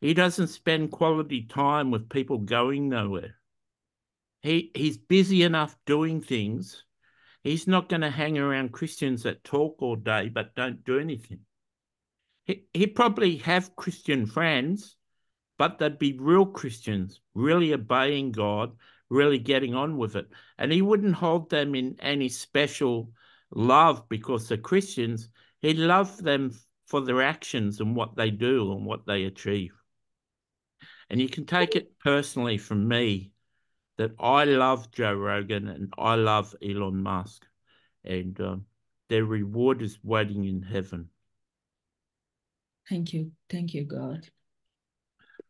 He doesn't spend quality time with people going nowhere. He's busy enough doing things. He's not going to hang around Christians that talk all day but don't do anything. He probably have Christian friends, but they'd be real Christians, really obeying God, really getting on with it. And he wouldn't hold them in any special love because they're Christians. He'd love them for their actions and what they do and what they achieve. And you can take it personally from me that I love Joe Rogan and I love Elon Musk, and their reward is waiting in heaven. Thank you. Thank you, God.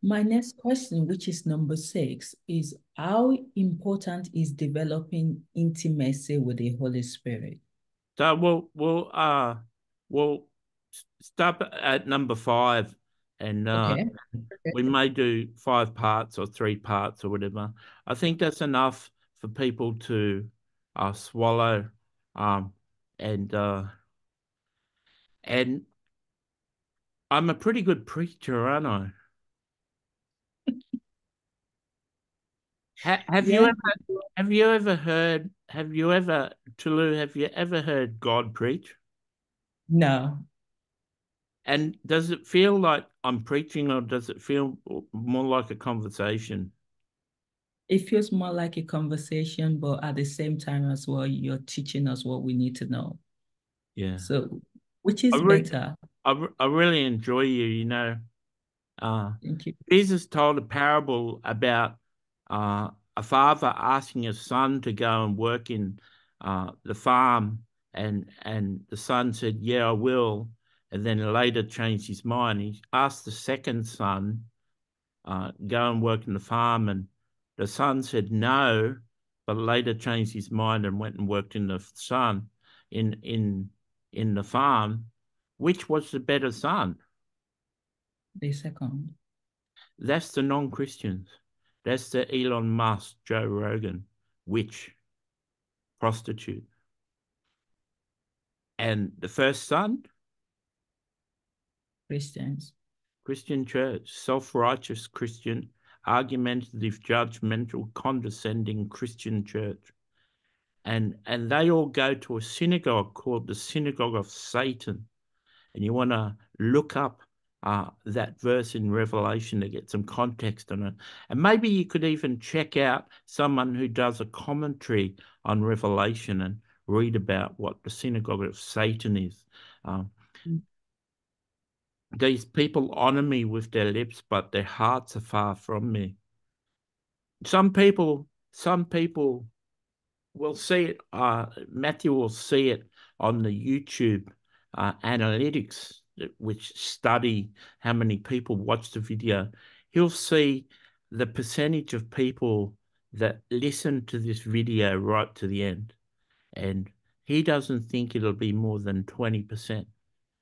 My next question, which is number 6, is how important is developing intimacy with the Holy Spirit? So we'll stop at number 5, and we may do 5 parts or 3 parts or whatever. I think that's enough for people to swallow, and I'm a pretty good preacher, aren't I? Have you ever heard God preach? No. And does it feel like I'm preaching, or does it feel more like a conversation? It feels more like a conversation, but at the same time as well, you're teaching us what we need to know. Yeah. So, which is better? I really enjoy you, you know. Thank you. Jesus told a parable about a father asking his son to go and work in the farm, and the son said, yeah, I will, and then later changed his mind. He asked the second son, go and work in the farm, and the son said no, but later changed his mind and went and worked in the son, in the farm. Which was the better son? The second. That's the non-Christians. That's the Elon Musk, Joe Rogan, witch, prostitute. And the first son? Christians. Christian church, self-righteous Christian, argumentative, judgmental, condescending Christian church. And they all go to a synagogue called the Synagogue of Satan. And you want to look up that verse in Revelation to get some context on it. And maybe you could even check out someone who does a commentary on Revelation and read about what the synagogue of Satan is. These people honor me with their lips, but their hearts are far from me. Some people will see it. Matthew will see it on the YouTube analytics, which study how many people watch the video. He'll see the percentage of people that listen to this video right to the end. And he doesn't think it'll be more than 20%.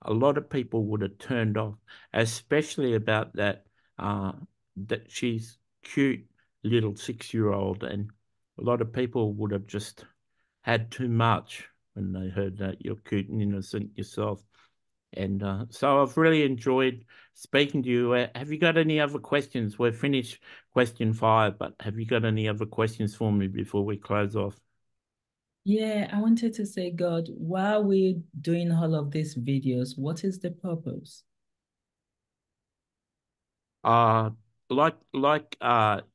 A lot of people would have turned off, especially about that, that she's cute little 6-year-old. And a lot of people would have just had too much when they heard that. You're cute and innocent yourself. And so I've really enjoyed speaking to you. Have you got any other questions? We're finished question 5, but have you got any other questions for me before we close off? Yeah, I wanted to say, God, why are we doing all of these videos? What is the purpose? Like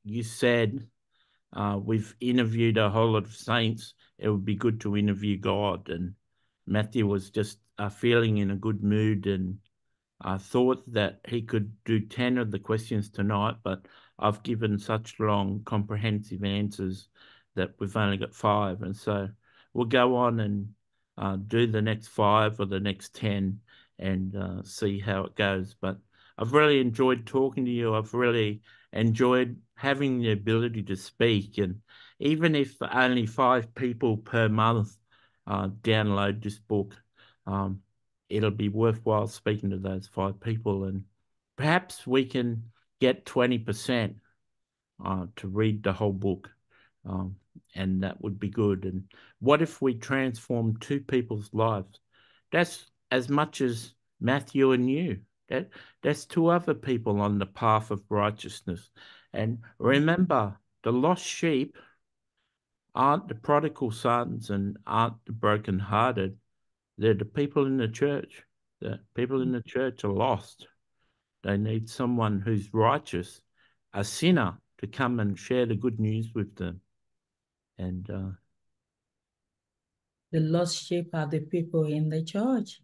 you said, we've interviewed a whole lot of saints. It would be good to interview God. And Matthew was just feeling in a good mood, and I thought that he could do 10 of the questions tonight, but I've given such long, comprehensive answers that we've only got 5. And so we'll go on and do the next 5 or the next 10 and see how it goes. But I've really enjoyed talking to you. I've really enjoyed having the ability to speak. And even if only 5 people per month download this book, it'll be worthwhile speaking to those 5 people. And perhaps we can get 20% to read the whole book. And that would be good. And what if we transform 2 people's lives? That's as much as Matthew and you. That's 2 other people on the path of righteousness. And remember, the lost sheep aren't the prodigal sons and aren't the brokenhearted. They're the people in the church. The people in the church are lost. They need someone who's righteous, a sinner, to come and share the good news with them. And the lost sheep are the people in the church.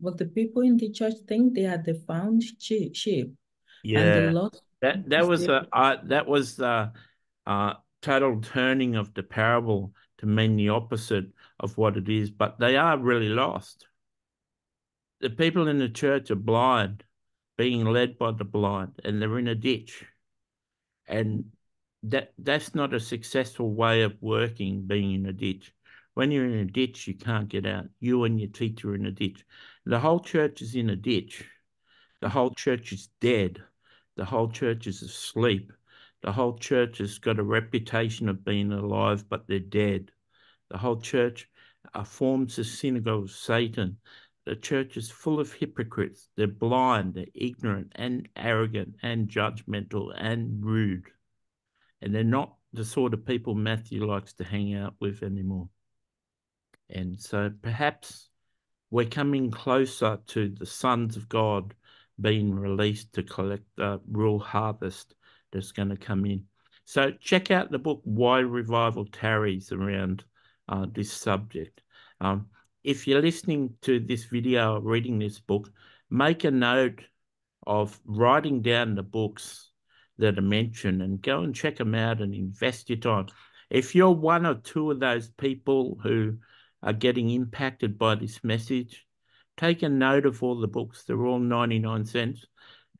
But the people in the church think they are the found sheep. Yeah, and the lost that was a total turning of the parable to mean the opposite of what it is. But they are really lost. The people in the church are blind, being led by the blind, and they're in a ditch. And that's not a successful way of working, being in a ditch. When you're in a ditch, you can't get out. You and your teacher are in a ditch. The whole church is in a ditch. The whole church is dead. The whole church is asleep. The whole church has got a reputation of being alive, but they're dead. The whole church forms a synagogue of Satan. The church is full of hypocrites. They're blind, they're ignorant and arrogant and judgmental and rude. And they're not the sort of people Matthew likes to hang out with anymore. And so perhaps we're coming closer to the sons of God being released to collect the real harvest that's going to come in. So check out the book, Why Revival Tarries, around this subject. If you're listening to this video or reading this book, make a note of writing down the books that are mentioned and go and check them out and invest your time. If you're one or two of those people who are getting impacted by this message, take a note of all the books. They're all 99 cents.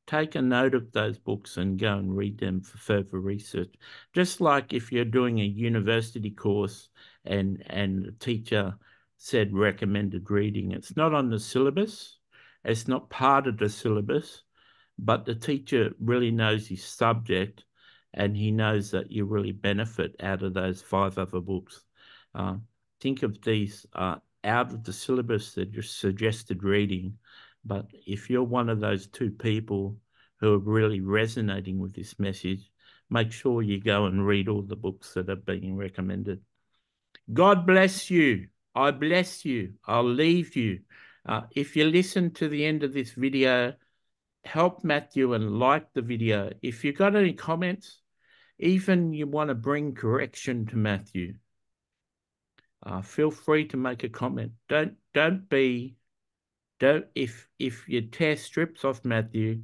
Take a note of those books and go and read them for further research. Just like if you're doing a university course and the teacher said recommended reading. It's not on the syllabus. It's not part of the syllabus, but the teacher really knows his subject and he knows that you really benefit out of those 5 other books. Think of these out of the syllabus that you suggested reading. But if you're one of those 2 people who are really resonating with this message, make sure you go and read all the books that are being recommended. God bless you. I bless you. I'll leave you. If you listen to the end of this video, help Matthew and like the video. If you've got any comments, even you want to bring correction to Matthew, feel free to make a comment. If you tear strips off Matthew,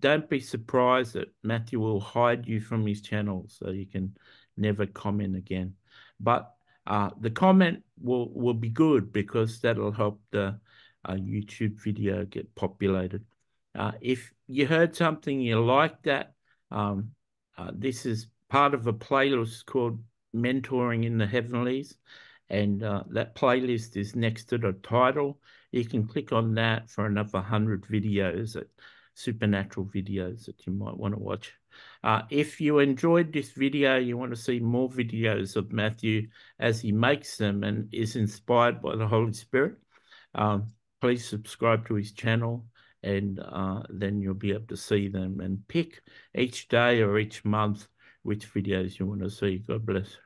don't be surprised that Matthew will hide you from his channel so you can never comment again. But the comment will be good because that'll help the YouTube video get populated. If you heard something you like that, this is part of a playlist called Mentoring in the Heavenlies, and that playlist is next to the title. You can click on that for another 100 videos, supernatural videos that you might want to watch. If you enjoyed this video, you want to see more videos of Matthew as he makes them and is inspired by the Holy Spirit, please subscribe to his channel, and then you'll be able to see them and pick each day or each month which videos you want to see. God bless.